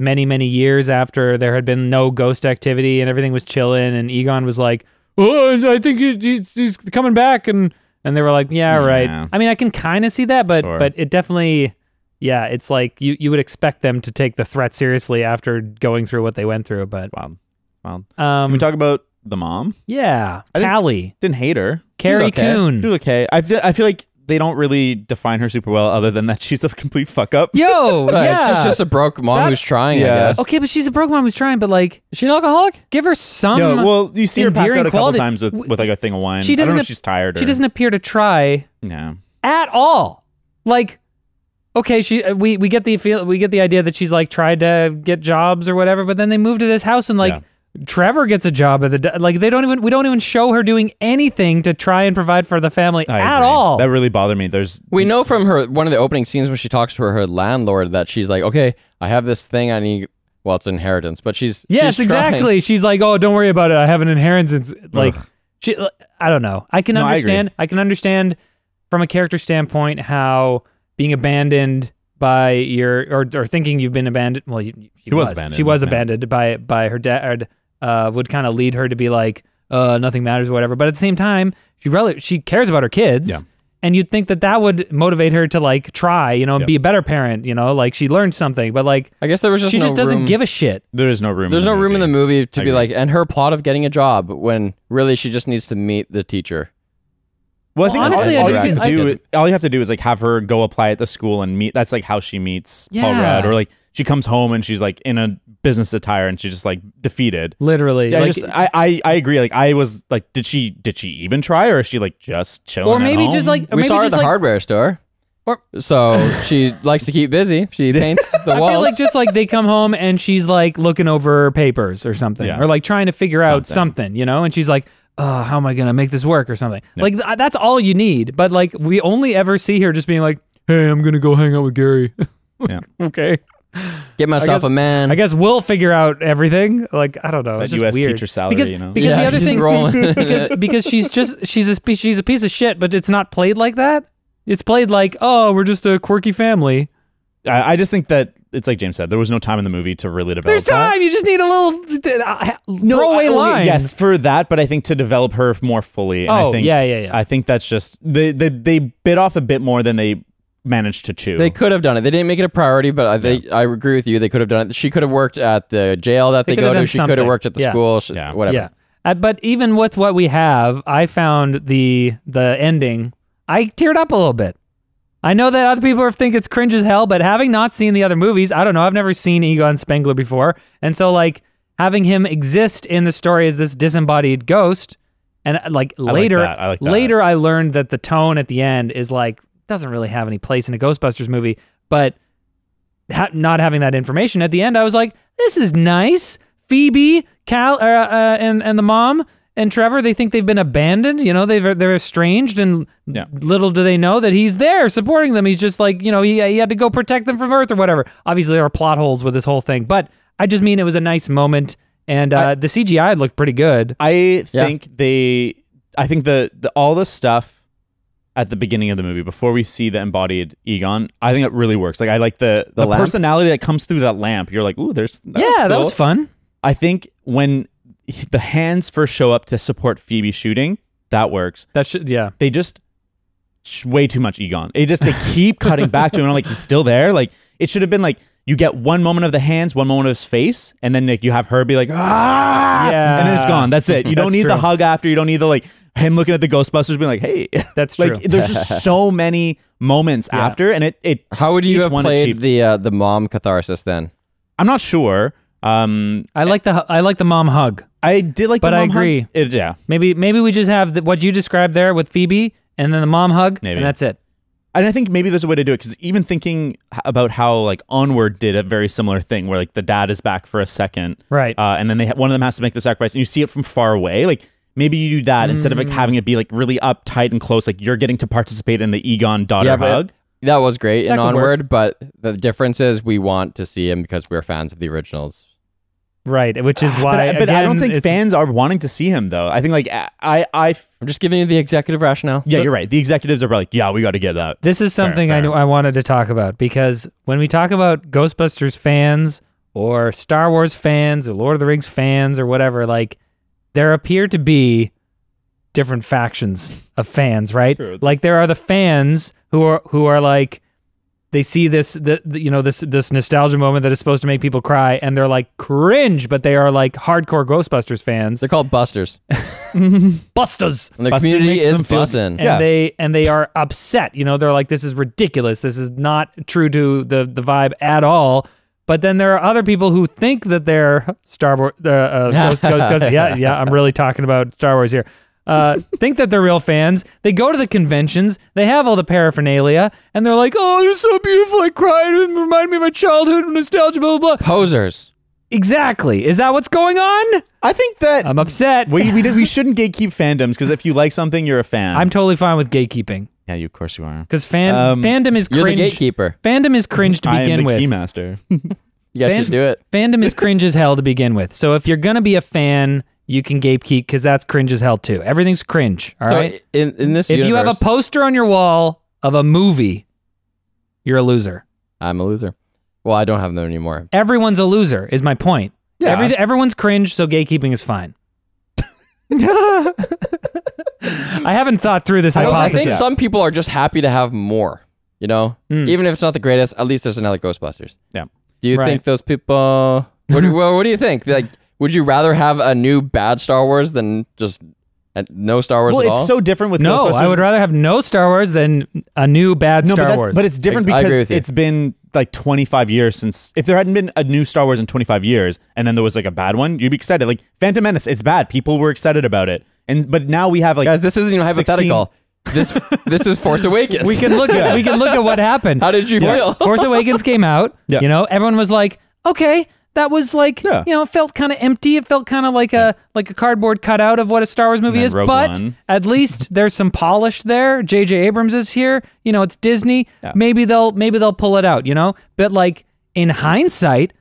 many, many years after there had been no ghost activity and everything was chilling and Egon was like, oh, I think he's coming back. And they were like, right. I mean, I can kind of see that, but it definitely, it's like you would expect them to take the threat seriously after going through what they went through. But wow. Can we talk about the mom? Yeah, Callie. Didn't hate her. Carrie Coon. She was okay. I feel like they don't really define her super well, other than that she's a complete fuck up. She's just a broke mom who's trying. I guess. Okay, but she's a broke mom who's trying. But like, is she an alcoholic? Give her some. No, well, you see her pass out a couple times with like a thing of wine. I don't know if she's tired. She doesn't appear to try. No. At all. Like, okay, we get the idea that she's like tried to get jobs or whatever, but then they move to this house and like. Yeah. Trevor gets a job at the we don't even show her doing anything to try and provide for the family at all. That really bothered me. We know from one of the opening scenes when she talks to her landlord that she's like, okay, I have this thing I need. Well, it's inheritance, but she's exactly. Trying. She's like, oh, don't worry about it. I have an inheritance. Like I don't know. I can understand. I can understand from a character standpoint how being abandoned. By your or thinking you've been abandoned. Well, she was abandoned. She was abandoned by her dad. Would kind of lead her to be like, nothing matters, or whatever. But at the same time, she cares about her kids, and you'd think that would motivate her to like try, and be a better parent. Like she learned something, but like I guess there was she just doesn't give a shit. There is no room. There's no room in the movie to be like, and her plot of getting a job when really she just needs to meet the teacher. Well, I think honestly, all you have to do is like have her go apply at the school and meet. That's like how she meets Paul Rudd, or like she comes home and she's like in a business attire and she's just like defeated. Literally, yeah, like, I agree. Like I was like, did she even try, or is she like just chilling? Or maybe at home? Just like we saw her at the hardware store. So she likes to keep busy. She paints the walls. I feel like just like they come home and she's like looking over papers or something, or like trying to figure out something, and she's like. How am I gonna make this work or something? No. Like that's all you need. But like we only ever see her just being like, "Hey, I'm gonna go hang out with Gary." Okay. Get myself a man. I guess we'll figure out everything. Like I don't know. That U.S. weird. Teacher salary, Because the other thing, because she's a piece of shit. But it's not played like that. It's played like, oh, we're just a quirky family. I just think that. It's like James said, there was no time in the movie to really develop. There's time. That. You just need a little throwaway line. Yes, for that, but I think to develop her more fully. And I think that's just they bit off a bit more than they managed to chew. They could have done it. They didn't make it a priority, but I agree with you. They could have done it. She could have worked at the jail that they go to. She could have worked at the school. Whatever. Yeah. But even with what we have, I found the ending. I teared up a little bit. I know that other people think it's cringe as hell, but having not seen the other movies, I don't know, I've never seen Egon Spengler before, and so, like, having him exist in the story as this disembodied ghost, and, like, later I learned that the tone at the end is, like, doesn't really have any place in a Ghostbusters movie, but not having that information, at the end I was like, this is nice, Phoebe, Cal, and the mom... And Trevor, they think they've been abandoned. They're estranged, and little do they know that he's there supporting them. He's just like, he had to go protect them from Earth or whatever. Obviously, there are plot holes with this whole thing, but I just mean it was a nice moment, and the CGI looked pretty good. I think all the stuff at the beginning of the movie before we see the embodied Egon, I think it really works. Like I like the personality that comes through that lamp. You're like, ooh, that was fun. I think when. The hands first show up to support Phoebe shooting. That works. They just way too much Egon. They keep cutting back to him. And I'm like, he's still there. Like it should have been like you get one moment of the hands, one moment of his face, and then like you have her be like ah, and then it's gone. That's it. You don't need the hug after. You don't need the like him looking at the Ghostbusters being like, hey, that's like, true. There's just so many moments after, and it. How would you have played the mom catharsis then? I'm not sure. I like the mom hug. I did like, but the mom I agree. Hug. It, yeah, maybe we just have what you described there with Phoebe, and then the mom hug, and that's it. And I think maybe there's a way to do it because even thinking about how like Onward did a very similar thing, where like the dad is back for a second, right? And then one of them has to make the sacrifice, and you see it from far away, like. Maybe you do that instead of like having it be like really uptight and close, like you're getting to participate in the Egon daughter hug. That was great in Onward, but the difference is we want to see him because we're fans of the originals. Right, which is why... but again, I don't think fans are wanting to see him, though. I think, like, I'm just giving you the executive rationale. Yeah, so, you're right. The executives are probably like, yeah, we got to get that. This is something I wanted to talk about, because when we talk about Ghostbusters fans or Star Wars fans or Lord of the Rings fans or whatever, like, there appear to be different factions of fans, right? Sure, like, there are the fans who are like... They see this, this nostalgia moment that is supposed to make people cry, and they're like cringe, but they are like hardcore Ghostbusters fans. They're called Busters. Busters. And the community is bussin'. Yeah. And they are upset. You know, they're like, this is ridiculous. This is not true to the vibe at all. But then there are other people who think that they're Star Wars. Ghostbusters. Yeah. I'm really talking about Star Wars here. Think that they're real fans. They go to the conventions, they have all the paraphernalia, and they're like, oh, you're so beautiful, I cried, it reminded me of my childhood, nostalgia, blah, blah, blah. Posers. Exactly. Is that what's going on? I think that... I'm upset. We shouldn't gatekeep fandoms, because if you like something, you're a fan. I'm totally fine with gatekeeping. Yeah, of course you are. Because fandom is cringe. You're the gatekeeper. Fandom is cringe to begin with. I am the keymaster. You should do it. Fandom is cringe as hell to begin with. So if you're going to be a fan... You can gatekeep because that's cringe as hell too. Everything's cringe. All right. In this, if you have a poster on your wall of a movie, you're a loser. I'm a loser. Well, I don't have them anymore. Everyone's a loser is my point. Yeah. Everyone's cringe, so gatekeeping is fine. I haven't thought through this hypothesis. I think some people are just happy to have more. You know, even if it's not the greatest, at least there's another Ghostbusters. Yeah. Do you think those people? What do you think? Like. Would you rather have a new bad Star Wars than just no Star Wars at all? Well, it's so different with Ghostbusters. No, I would rather have no Star Wars than a new bad Star Wars. But it's different because it's been like 25 years since... If there hadn't been a new Star Wars in 25 years and then there was like a bad one, you'd be excited. Like Phantom Menace, it's bad. People were excited about it. But now we have like... Guys, this isn't even hypothetical. This is Force Awakens. We can look at what happened. How did you feel? Force Awakens came out. Yeah. You know, everyone was like, okay... That was like, you know, it felt kind of empty. It felt kind of like a cardboard cutout of what a Star Wars movie is. But at least there's some polish there. J.J. Abrams is here. You know, it's Disney. Yeah. Maybe they'll pull it out. You know, but like in hindsight,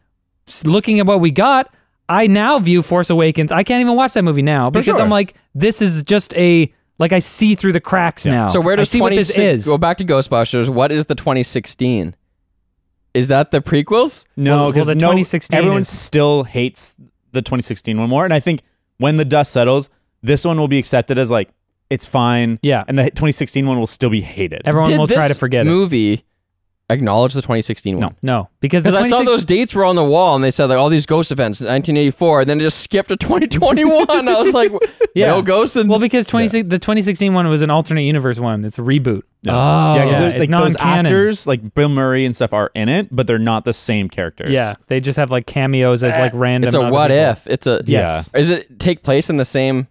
looking at what we got, I now view Force Awakens. I can't even watch that movie now because I'm like, this is just a like I see through the cracks now. So where does go back to Ghostbusters? What is the 2016? Is that the prequels? No, because everyone still hates the 2016 one more. And I think when the dust settles, this one will be accepted as like, it's fine. Yeah. And the 2016 one will still be hated. Everyone will try to forget it. Movie acknowledge the 2016 one? No. Because I saw those dates were on the wall and they said like all these ghost events in 1984 and then it just skipped to 2021. I was like, no ghosts. Well, because the 2016 one was an alternate universe one. It's a reboot. No. Oh, yeah, because like, those actors, like Bill Murray and stuff, are in it, but they're not the same characters. Yeah, they just have like cameos as like random. It's a what if? It's a yeah. Is it take place in the same?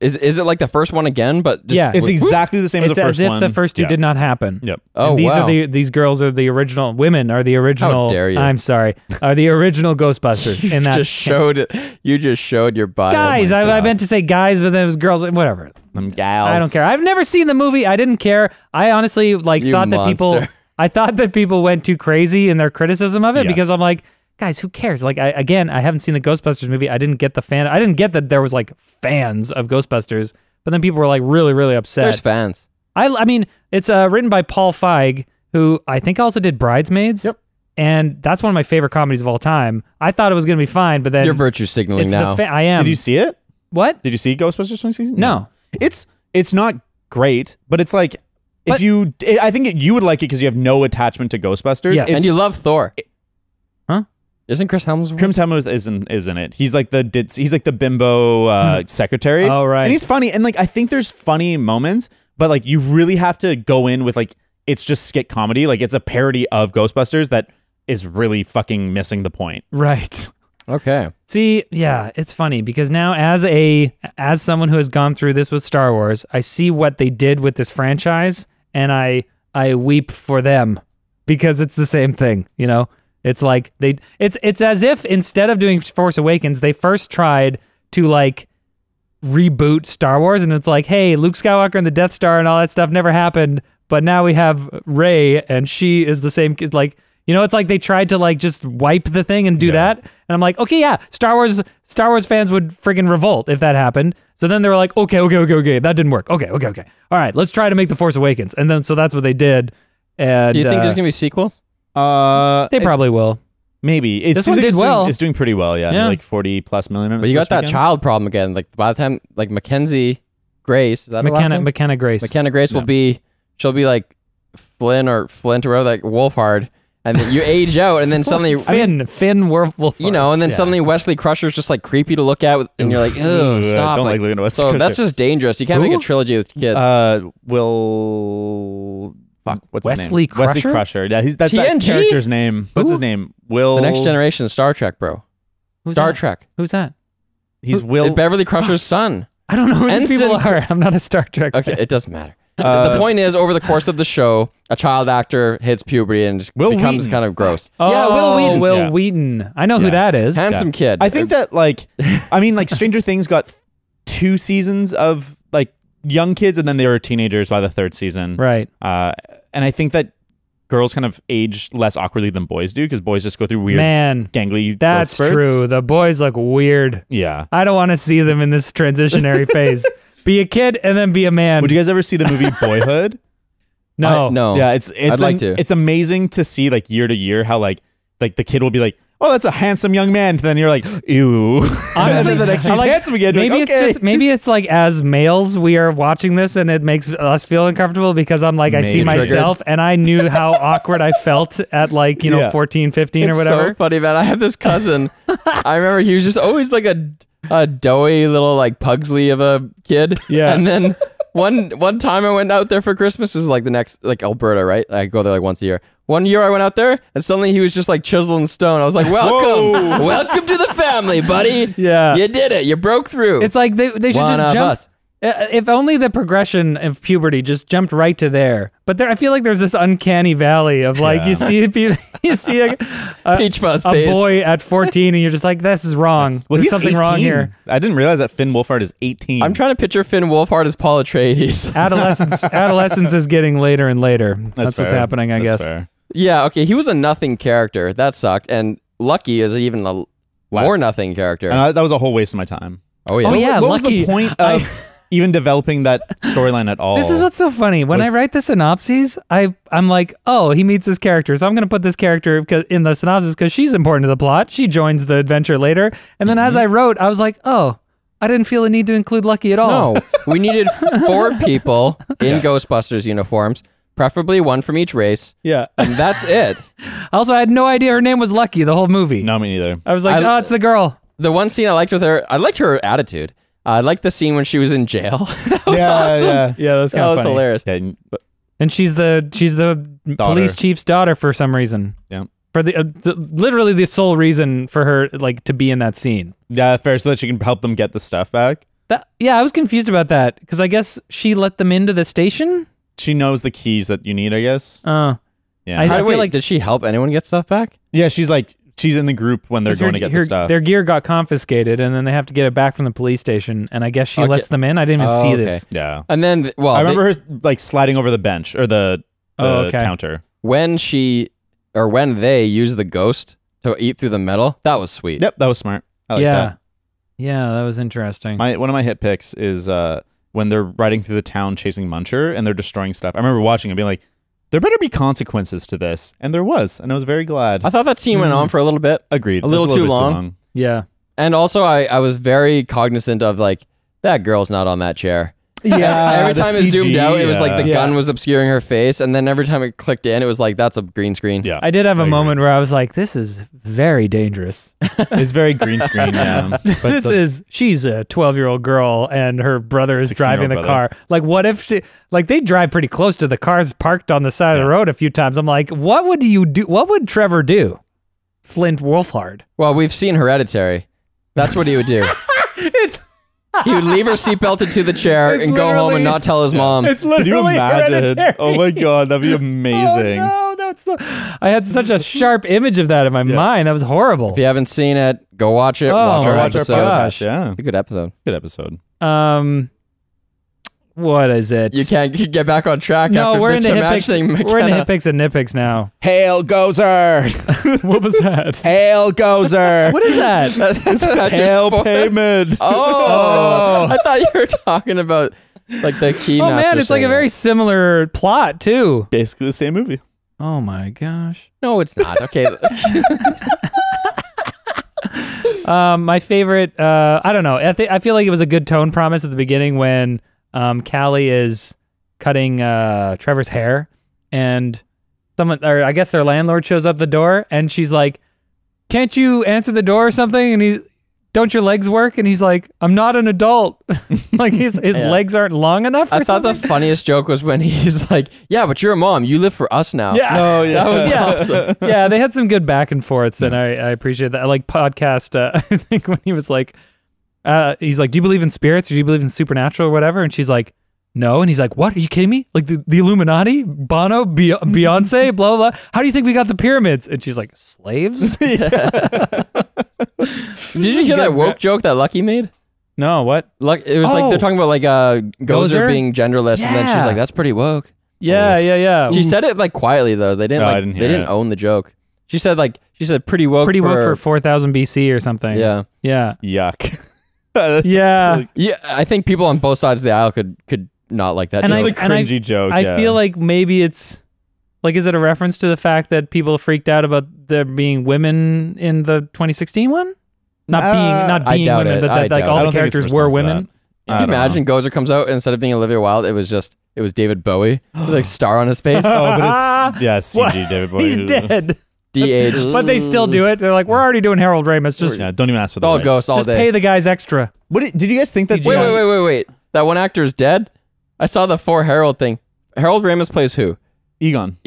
Is it like the first one again? But just, it's exactly the same as the first one. It's as if the first two did not happen. Yep. Oh and these girls are the original. Women are the original. How dare you? I'm sorry. Are the original Ghostbusters? And that you just showed your bias. Guys, I meant to say guys, but then it was girls. Whatever. Them gals. I don't care. I've never seen the movie. I didn't care. I honestly thought that people went too crazy in their criticism of it because I'm like, guys, who cares? Like I haven't seen the Ghostbusters movie. I didn't get the fan. I didn't get that there was like fans of Ghostbusters, but then people were like really upset. There's fans. I mean, it's written by Paul Feig, who I think also did Bridesmaids. Yep. And that's one of my favorite comedies of all time. I thought it was going to be fine, but then you're virtue signaling now. I am. Did you see it? What? Did you see Ghostbusters 2016? No. It's not great, but it's like if you I think you would like it because you have no attachment to Ghostbusters. Yes. And you love Thor. Huh? Isn't Chris Hemsworth? Chris Hemsworth isn't it? He's like the bimbo secretary. Oh right. And he's funny and like I think there's funny moments, but like you really have to go in with like it's just skit comedy, like it's a parody of Ghostbusters that is really fucking missing the point. Right. Okay. See, yeah, it's funny because now as someone who has gone through this with Star Wars, I see what they did with this franchise and I weep for them because it's the same thing, you know? It's like it's as if instead of doing Force Awakens, they first tried to like reboot Star Wars, and it's like, hey, Luke Skywalker and the Death Star and all that stuff never happened, but now we have Rey, and she is the same kid, like, you know, it's like they tried to like just wipe the thing and do that, and I'm like, okay, yeah, Star Wars fans would friggin' revolt if that happened. So then they were like, okay, that didn't work. Okay. All right, let's try to make The Force Awakens, and then so that's what they did. And do you think there's gonna be sequels? They probably will. Maybe this one did well. It's doing pretty well, yeah. Like 40+ million. But you got that child problem again. Like by the time, like McKenna Grace will be, she'll be like Flint or like Wolfhard, and then you age out, and then suddenly Finn Wolfhard, you know, and then suddenly Wesley Crusher's just like creepy to look at, and you're like, oh, stop. Don't like looking at Wesley Crusher. So that's just dangerous. You can't make a trilogy with kids. Fuck, what's Wesley Crusher? Wesley Crusher. Yeah, that's that character's name. What's his name? Will. The Next Generation of Star Trek, bro. Who's Star Trek. Who's that? He's Will. Beverly Crusher's son. I don't know who these people are. I'm not a Star Trek fan. Okay, it doesn't matter. The point is, over the course of the show, a child actor hits puberty and just becomes kind of gross. Oh, yeah, Will Wheaton. I know who that is. Handsome kid. I think that, like, I mean, like, Stranger Things got 2 seasons of, like, young kids, and then they were teenagers by the 3rd season. Right. And I think that girls kind of age less awkwardly than boys do, because boys just go through weird, gangly. That's true. The boys look weird. Yeah. I don't want to see them in this transitionary phase. Be a kid and then be a man. Would you guys ever see the movie Boyhood? No. No. Yeah, I'd like to. It's amazing to see, like, year to year how, like the kid will be like, oh, that's a handsome young man. And then you're like, ew. Honestly, the next handsome again. Maybe like, okay. Maybe it's like, as males, we are watching this and it makes us feel uncomfortable, because I'm like, I see myself and I knew how awkward I felt at, like, you know, 14, 15 or whatever. It's so funny, man. I have this cousin. I remember he was just always like a doughy little, like, Pugsley of a kid. Yeah. And then one time I went out there for Christmas. This is like the next, like, Alberta, right? I go there like once a year. One year I went out there and suddenly he was just like chiseled in stone. I was like, welcome, welcome to the family, buddy. Yeah. You did it. You broke through. It's like they should just jump. If only the progression of puberty just jumped right to there. But there, I feel like there's this uncanny valley of, like, you see a boy at 14 and you're just like, this is wrong. Well, there's something 18. Wrong here. I didn't realize that Finn Wolfhard is 18. I'm trying to picture Finn Wolfhard as Paul Atreides. Adolescence is getting later and later. That's what's happening, I guess. Fair. Yeah, okay, he was a nothing character. That sucked. And Lucky is even a more nothing character. And that was a whole waste of my time. Oh, yeah. Oh, yeah, what Lucky. Was the point of even developing that storyline at all? This is what's so funny. When I write the synopses, I'm like, oh, he meets this character, so I'm going to put this character in the synopsis because she's important to the plot. She joins the adventure later. And then as I wrote, I was like, oh, I didn't feel the need to include Lucky at all. No, we needed 4 people in Ghostbusters uniforms. Preferably one from each race. Yeah. And that's it. Also, I had no idea her name was Lucky the whole movie. No, me neither. I was like, oh, it's the girl. The one scene I liked with her, I liked her attitude. I liked the scene when she was in jail. That was awesome. Yeah, that was kind of funny. Hilarious. Yeah, and she's the police chief's daughter for some reason. Yeah. For literally the sole reason for her, like, to be in that scene. Yeah, fair, so that she can help them get the stuff back. Yeah, I was confused about that, because I guess she let them into the station. She knows the keys that you need, I guess. Oh. Yeah. I feel like, did she help anyone get stuff back? Yeah, she's in the group when they're going to get the stuff. Their gear got confiscated, and then they have to get it back from the police station, and I guess she lets them in? I didn't even see this. Yeah. And then, well, I remember her, like, sliding over the bench, or the counter. When they use the ghost to eat through the metal, that was sweet. Yep, that was smart. I like that. Yeah, that was interesting. One of my hit picks is... when they're riding through the town chasing Muncher and they're destroying stuff. I remember watching and being like, there better be consequences to this. And there was. And I was very glad. I thought that scene went on for a little bit. Agreed. A little too long. Yeah. And also, I was very cognizant of, like, that girl's not on that chair. Yeah. Every time it zoomed out, it was like the gun was obscuring her face. And then every time it clicked in, it was like, that's a green screen. Yeah. I did have a moment where I was like, this is very dangerous. It's very green screen. Yeah. But she's a 12-year-old girl and her brother is driving the car. Like, what if they drive pretty close to the cars parked on the side of the road a few times. I'm like, what would you do? What would Trevor do? Flint Wolfhard. Well, we've seen Hereditary. That's what he would do. He would leave her seatbelted to the chair and go home and not tell his mom. It's literally Hereditary. Oh my god, that'd be amazing. Oh no, That's so, I had such a sharp image of that in my mind. That was horrible. If you haven't seen it, go watch it. Watch our podcast. Yeah. It's a good episode. Good episode. What is it? You can't get back on track after matching. We're in the hit-picks and nitpicks now. Hail Gozer! What was that? Hail Gozer! What is that? Is that Hail payment! Oh! I thought you were talking about like the key. Oh man, it's like a very similar plot too. Basically the same movie. Oh my gosh. No, it's not. Okay. My favorite, I don't know. I feel like it was a good tone promise at the beginning when Callie is cutting Trevor's hair, and I guess their landlord shows up the door, and she's like, "Can't you answer the door or something?" And he, "Don't your legs work?" And he's like, "I'm not an adult." Like his legs aren't long enough. I thought the funniest joke was when he's like, "Yeah, but you're a mom. You live for us now." Yeah, oh, yeah. That was awesome. Yeah, they had some good back and forths, and I appreciate that. I like podcast. I think when he was like. He's like, "Do you believe in spirits or do you believe in supernatural or whatever?" And she's like, "No." And he's like, "What? Are you kidding me? Like the Illuminati, Bono, Beyonce, blah, blah, blah. How do you think we got the pyramids?" And she's like, "Slaves?" Did you hear that woke joke that Lucky made? No, what? It was like, they're talking about like Gozer being genderless. Yeah. And then she's like, "That's pretty woke." Yeah, yeah, yeah. She said it like quietly though. They didn't, like, they didn't own the joke. She said like, she said pretty woke for 4000 BC or something. Yeah. Yeah. Yuck. Yeah, like, yeah. I think people on both sides of the aisle could not like that. And it's like a cringy joke. I feel like maybe it's like, is it a reference to the fact that people freaked out about there being women in the 2016 one? Not being women, but that like all the characters were women. Can you imagine Gozer comes out and instead of being Olivia Wilde, it was David Bowie with like star on his face? Oh, but it's CG David Bowie. He's dead. De-aged. But they still do it. They're like, "We're already doing Harold Ramis." Just don't even ask for the rights. Ghosts all day. Just pay the guys extra. What did you guys think that? Wait. That one actor is dead. I saw the for Harold thing. Harold Ramis plays who? Egon.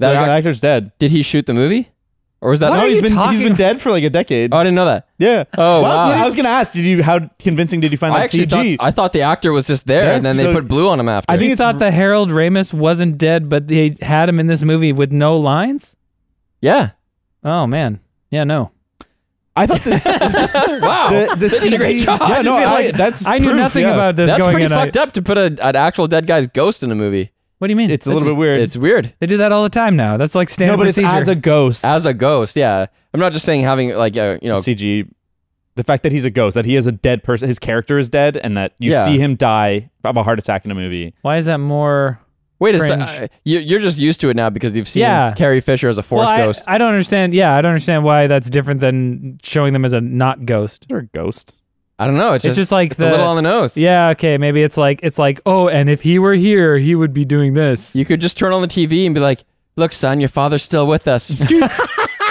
That actor's dead. Did he shoot the movie? Or was that? No, he's been dead for like a decade. Oh, I didn't know that. Yeah. Oh, well, wow. I was gonna ask. How convincing did you find that CG? I thought the actor was just there, and then they put blue on him after. I think you thought that Harold Ramis wasn't dead, but they had him in this movie with no lines. Yeah. Oh man. Yeah. No. I thought this. Wow. This did a great job. Yeah. No. I knew nothing about this. That's going pretty fucked up to put an actual dead guy's ghost in a movie. What do you mean? It's a little bit weird. It's weird. They do that all the time now. That's like standard. No, but procedure. It's as a ghost. As a ghost. Yeah. I'm not just saying having like CG. The fact that he's a ghost, that he is a dead person, his character is dead, and that you see him die of a heart attack in a movie. Why is that more? Wait a second. You're just used to it now because you've seen Carrie Fisher as a ghost. I don't understand. Yeah, I don't understand why that's different than showing them as a not ghost. They're a ghost. I don't know. It's just like it's a little on the nose. Yeah. Okay. Maybe it's like oh, and if he were here, he would be doing this. You could just turn on the TV and be like, "Look, son, your father's still with us.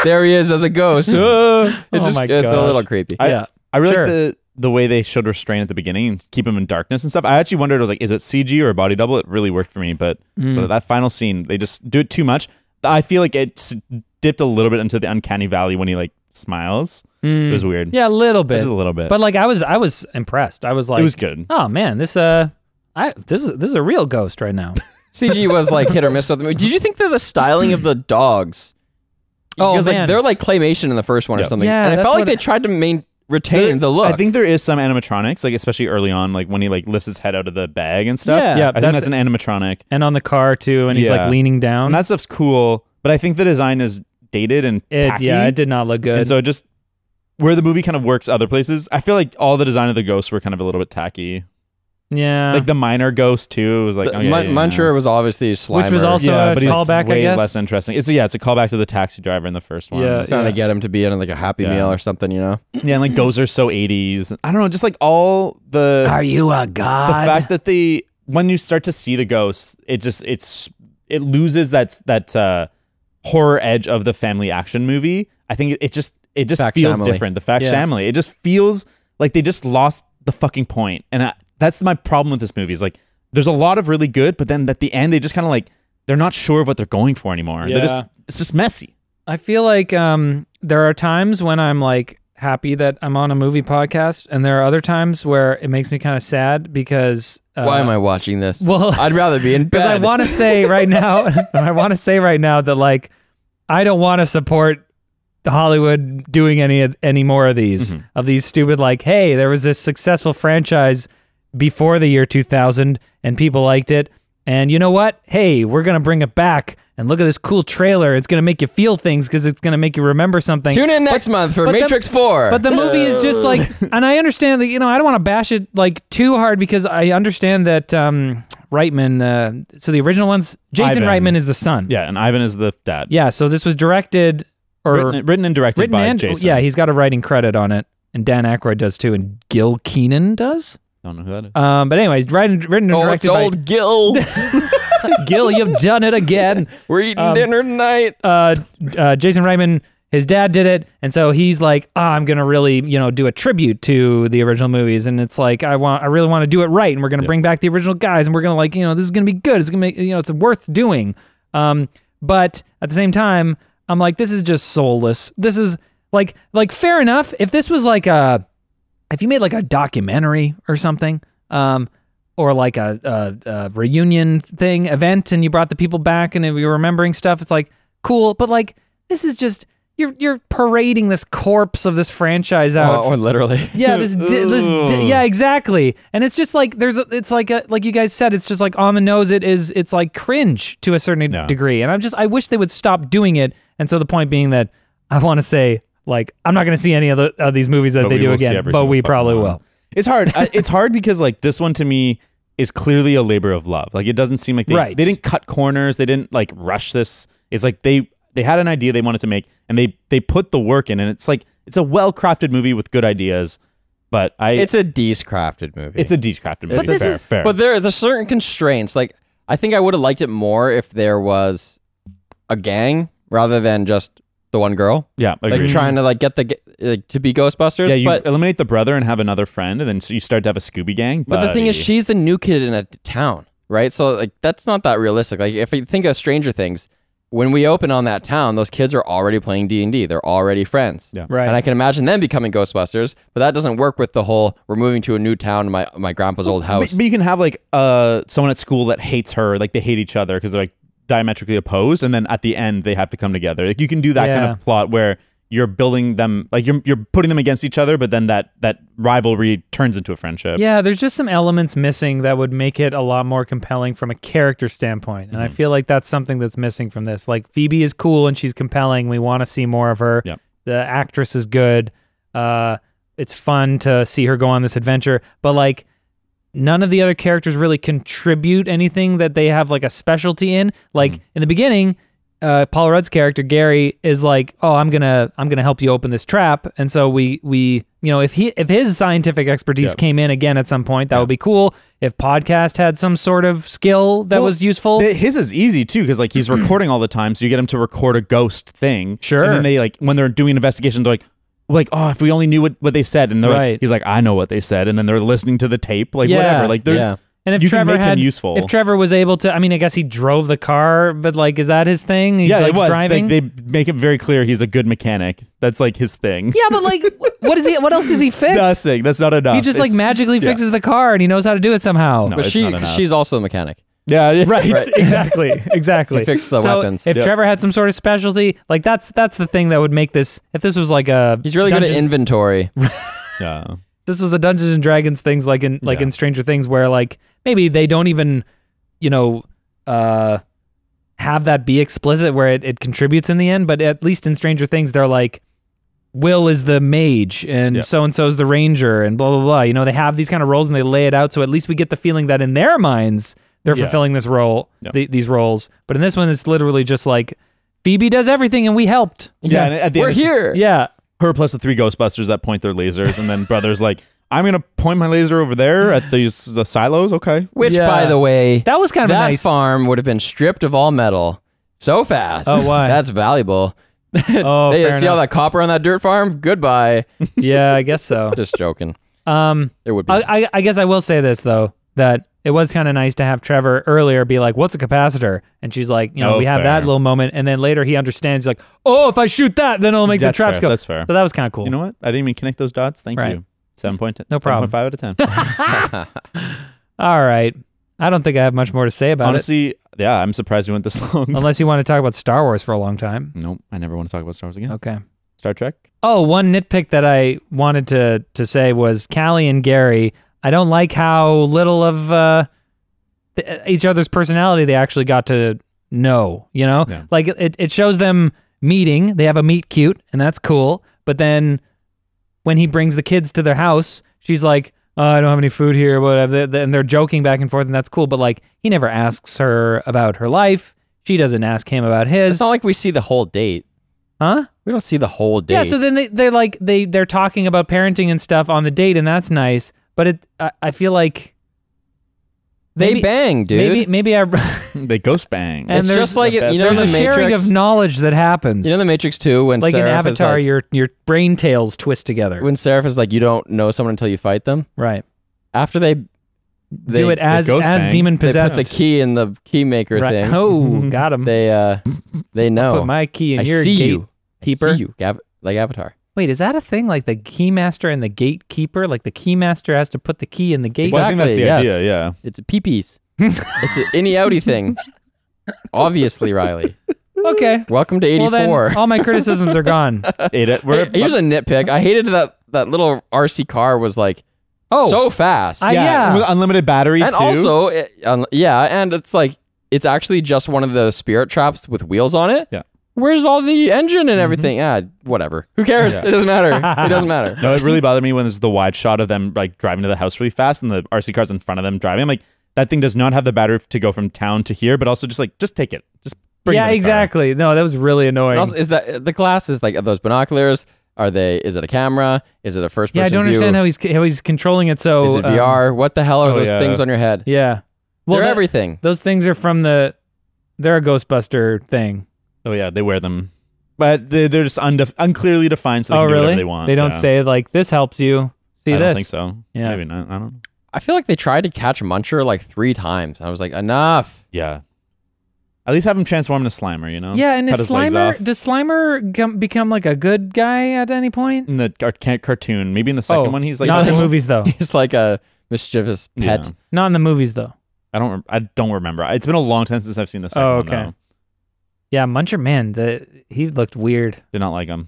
There he is as a ghost." It's a little creepy. I really like the way they showed restraint at the beginning and keep him in darkness and stuff. I actually wondered, I was like, is it CG or a body double? It really worked for me, but that final scene, they just do it too much. I feel like it dipped a little bit into the uncanny valley when he like smiles. It was weird. Yeah, a little bit. Just a little bit. But like I was impressed. I was like, it was good. Oh man, this is a real ghost right now. CG was like hit or miss with the movie. Did you think that the styling of the dogs? Oh man. Like, they're like claymation in the first one or something. Yeah, and I felt like they tried to retain the look. I think there is some animatronics, like especially early on, like when he like lifts his head out of the bag and stuff. Yeah, I think that's an animatronic. And on the car too, and he's like leaning down. And that stuff's cool, but I think the design is dated and tacky. Yeah, it did not look good. And so just where the movie kind of works other places, I feel like all the design of the ghosts were kind of a little bit tacky. Yeah, like the minor ghost too. It was like Muncher was obviously Slimer, which was also a callback. Way I guess less interesting. It's a callback to the taxi driver in the first one. Yeah, trying to get him to be in like a Happy Meal or something, you know? Yeah, and like Gozer's so 80s. I don't know, just like all the. Are you a god? The fact that when you start to see the ghosts, it loses that horror edge of the family action movie. I think it just feels different. The fact family, it just feels like they just lost the fucking point. And that's my problem with this movie is like there's a lot of really good, but then at the end they just kind of like they're not sure of what they're going for anymore. Yeah. It's just messy. I feel like there are times when I'm like happy that I'm on a movie podcast, and there are other times where it makes me kind of sad because Why am I watching this? Well, I'd rather be in bed. Because I want to say right now, that like, I don't want to support Hollywood doing any more of these, mm-hmm. Stupid, like, hey, there was this successful franchise before the year 2000 and people liked it. And you know what? Hey, we're going to bring it back. And look at this cool trailer. It's going to make you feel things because it's going to make you remember something. Tune in next month for Matrix 4. But the movie is just like, and I understand that, you know, I don't want to bash it like too hard because I understand that Reitman, so the original one's, Jason Reitman is the son. Yeah, and Ivan is the dad. Yeah, so this was directed, or written and directed by Jason. Yeah, he's got a writing credit on it. And Dan Aykroyd does too, and Gil Kenan does. Don't know who that is. But anyways, written and directed by... old Gil. Gil, you've done it again. We're eating dinner tonight. Jason Reitman, his dad did it, and so he's like, oh, I'm gonna really, you know, do a tribute to the original movies, and it's like, I really want to do it right, and we're gonna bring back the original guys, and we're gonna, like, you know, this is gonna be good. It's gonna make, you know, it's worth doing. But at the same time, I'm like, this is just soulless. This is like, fair enough. If this was like a if you made like a documentary or something, or like a reunion thing, event, and you brought the people back and you're remembering stuff, it's like, cool. But like, this is just, you're parading this corpse of this franchise out. Or literally. Yeah, yeah, exactly. And it's just like, it's like, like you guys said, it's just like on the nose, it's like cringe to a certain degree. And I wish they would stop doing it. And so the point being that I want to say, like, I'm not going to see any of these movies that they do again, but we probably will. It's hard. It's hard because, like, this one to me is clearly a labor of love. Like, it doesn't seem like they didn't cut corners. They didn't, like, rush this. It's like they had an idea they wanted to make, and they put the work in, and it's like, it's a well-crafted movie with good ideas. But it's a decrafted movie. It's a decrafted movie. But this is fair. But there's certain constraints. Like, I think I would have liked it more if there was a gang rather than just the one girl. Yeah, agreed. Like trying to like get the to be Ghostbusters. Yeah, but eliminate the brother and have another friend, and then so you start to have a Scooby gang. But the thing is, she's the new kid in a town, right? So like that's not that realistic. Like if you think of Stranger Things, when we open on that town, those kids are already playing D&D. They're already friends. Yeah, right. And I can imagine them becoming Ghostbusters, but that doesn't work with the whole we're moving to a new town, my grandpa's old house. But you can have like someone at school that hates her, like they hate each other because they're like diametrically opposed, and then at the end they have to come together. Like you can do that kind of plot where you're building them, like you're putting them against each other, but then that rivalry turns into a friendship. Yeah, there's just some elements missing that would make it a lot more compelling from a character standpoint, and I feel like that's something that's missing from this. Like Phoebe is cool and she's compelling. We want to see more of her. Yep. The actress is good. It's fun to see her go on this adventure, but like, none of the other characters really contribute anything that they have like a specialty in. Like in the beginning, Paul Rudd's character Gary is like, "Oh, I'm gonna help you open this trap." And so we you know, if his scientific expertise came in again at some point, that would be cool. If podcast had some sort of skill that was useful, his is easy too because like he's recording all the time, so you get him to record a ghost thing. Sure. And then they like when they're doing investigations, they're like, oh, if we only knew what they said, and they're like, he's like, I know what they said, and then they're listening to the tape, like whatever, like there's, and if you Trevor can make him useful, if Trevor was able to, I mean, I guess he drove the car, but like, is that his thing? He likes driving. They make it very clear he's a good mechanic. That's like his thing. Yeah, but like, what is he? What else does he fix? Nothing. That's not enough. He just like magically fixes the car, and he knows how to do it somehow. No, but she's also a mechanic. Yeah, right. Exactly. He fixed the weapons. If Trevor had some sort of specialty, like that's the thing that would make this. If this was like a, he's really good at inventory. Yeah. This was a Dungeons and Dragons things like in Stranger Things where like maybe they don't even, you know, have that be explicit where it contributes in the end. But at least in Stranger Things, they're like, Will is the mage and so-and-so is the ranger and blah, blah, blah. You know, they have these kind of roles and they lay it out. So at least we get the feeling that in their minds, they're fulfilling this role, these roles. But in this one, it's literally just like, Phoebe does everything and we helped. Yeah, and at the end, here. Just, her plus the three Ghostbusters that point their lasers, and then brother's like, I'm gonna point my laser over there at these silos. Okay. Which, by the way, that was kind of that nice. Farm would have been stripped of all metal so fast. Oh, why? That's valuable. Oh, fair enough. All that copper on that dirt farm? Goodbye. Yeah, I guess so. Just joking. It would be. I guess I will say this though, that it was kind of nice to have Trevor earlier be like, what's a capacitor? And she's like, you know, we have that little moment. And then later he understands, he's like, oh, if I shoot that, then it'll make the traps go. That's fair. So that was kind of cool. You know what? I didn't even connect those dots. Thank you. 7.5 out of 10. All right. I don't think I have much more to say about it. Honestly, yeah, I'm surprised we went this long. Unless you want to talk about Star Wars for a long time. Nope, I never want to talk about Star Wars again. Okay. Star Trek? Oh, one nitpick that I wanted to say was Callie and Gary, I don't like how little of each other's personality they actually got to know, you know? Yeah. Like, it shows them meeting, they have a meet cute, and that's cool, but then when he brings the kids to their house, she's like, oh, I don't have any food here, whatever, and they're joking back and forth, and that's cool, but like, he never asks her about her life, she doesn't ask him about his. It's not like we see the whole date. Huh? We don't see the whole date. Yeah, so then they're talking about parenting and stuff on the date, and that's nice, but I feel like... They bang, dude. Maybe I... They ghost bang. And it's just like, you know, there's a sharing of knowledge that happens. You know the Matrix 2 when Seraph in Avatar, like, your brain tails twist together. When Seraph is like, you don't know someone until you fight them. Right. After they do it as demon possessed. They put the key in the key maker thing. Oh, got him. They know. I'll put my key in your gatekeeper. I see you, like Avatar. Wait, is that a thing? Like the keymaster and the gatekeeper? Like the keymaster has to put the key in the gate? Well, exactly. I think that's the idea, yeah. It's a peepees. It's an innie-outie thing. Obviously, Riley. Okay. Welcome to 84. Well, then, all my criticisms are gone. Here's a nitpick. I hated that little RC car was like, so fast. Yeah. With unlimited battery, and too. And also, and it's like, it's actually just one of the spirit traps with wheels on it. Yeah. Where's all the engine and everything? Whatever. Who cares? Yeah. It doesn't matter. It doesn't matter. No, it really bothered me when there's the wide shot of them like driving to the house really fast and the RC car's in front of them driving. I'm like, that thing does not have the battery to go from town to here, but also just like, just take it. Just bring it. Yeah, exactly. No, that was really annoying. Also, is that the glasses, like, are those binoculars? Is it a camera? Is it a first person view? Yeah, I don't understand how he's controlling it, so... Is it VR? What the hell are those things on your head? Yeah. Well, they're everything. Those things are from they're a Ghostbuster thing. Oh yeah, they wear them, but they're just unclearly defined, so they can do whatever they want. They don't say like this helps you see this. I don't think so. Yeah, maybe not. I don't know. I feel like they tried to catch Muncher like 3 times, and I was like, enough. Yeah, at least have him transform into Slimer, you know. Yeah, and does Slimer become like a good guy at any point in the cartoon? Maybe in the second one, he's like not in the movies though. He's like a mischievous pet. Yeah. Not in the movies though. I don't remember. It's been a long time since I've seen the second one, though. Yeah, Muncher, man, he looked weird. Did not like him.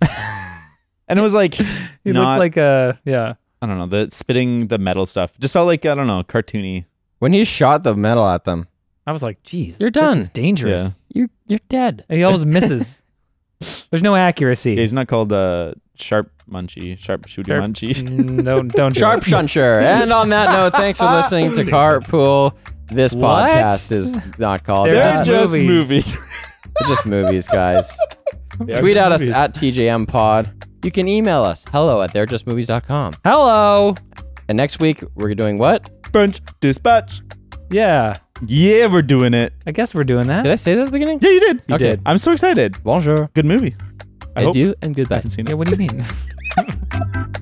And it was like... he looked like a... Yeah. I don't know, the metal stuff. Just felt like, I don't know, cartoony. When he shot the metal at them, I was like, geez, you're done. This is dangerous. Yeah. You're dead. And he always misses. There's no accuracy. Yeah, he's not called Sharp Munchie, Sharp Shooter Munchie. No, don't Sharp Shuncher. And on that note, thanks for listening to Carpool. This podcast is not called They're Just Movies. They're just movies, guys. Tweet at us at TJM Pod. You can email us hello@they'rejustmovies.com. Hello. And next week we're doing what? French Dispatch. Yeah. Yeah, we're doing it. I guess we're doing that. Did I say that at the beginning? Yeah, you did. You did. I'm so excited. Bonjour. Good movie. I hope. And goodbye. I haven't seen it. Yeah, what do you mean?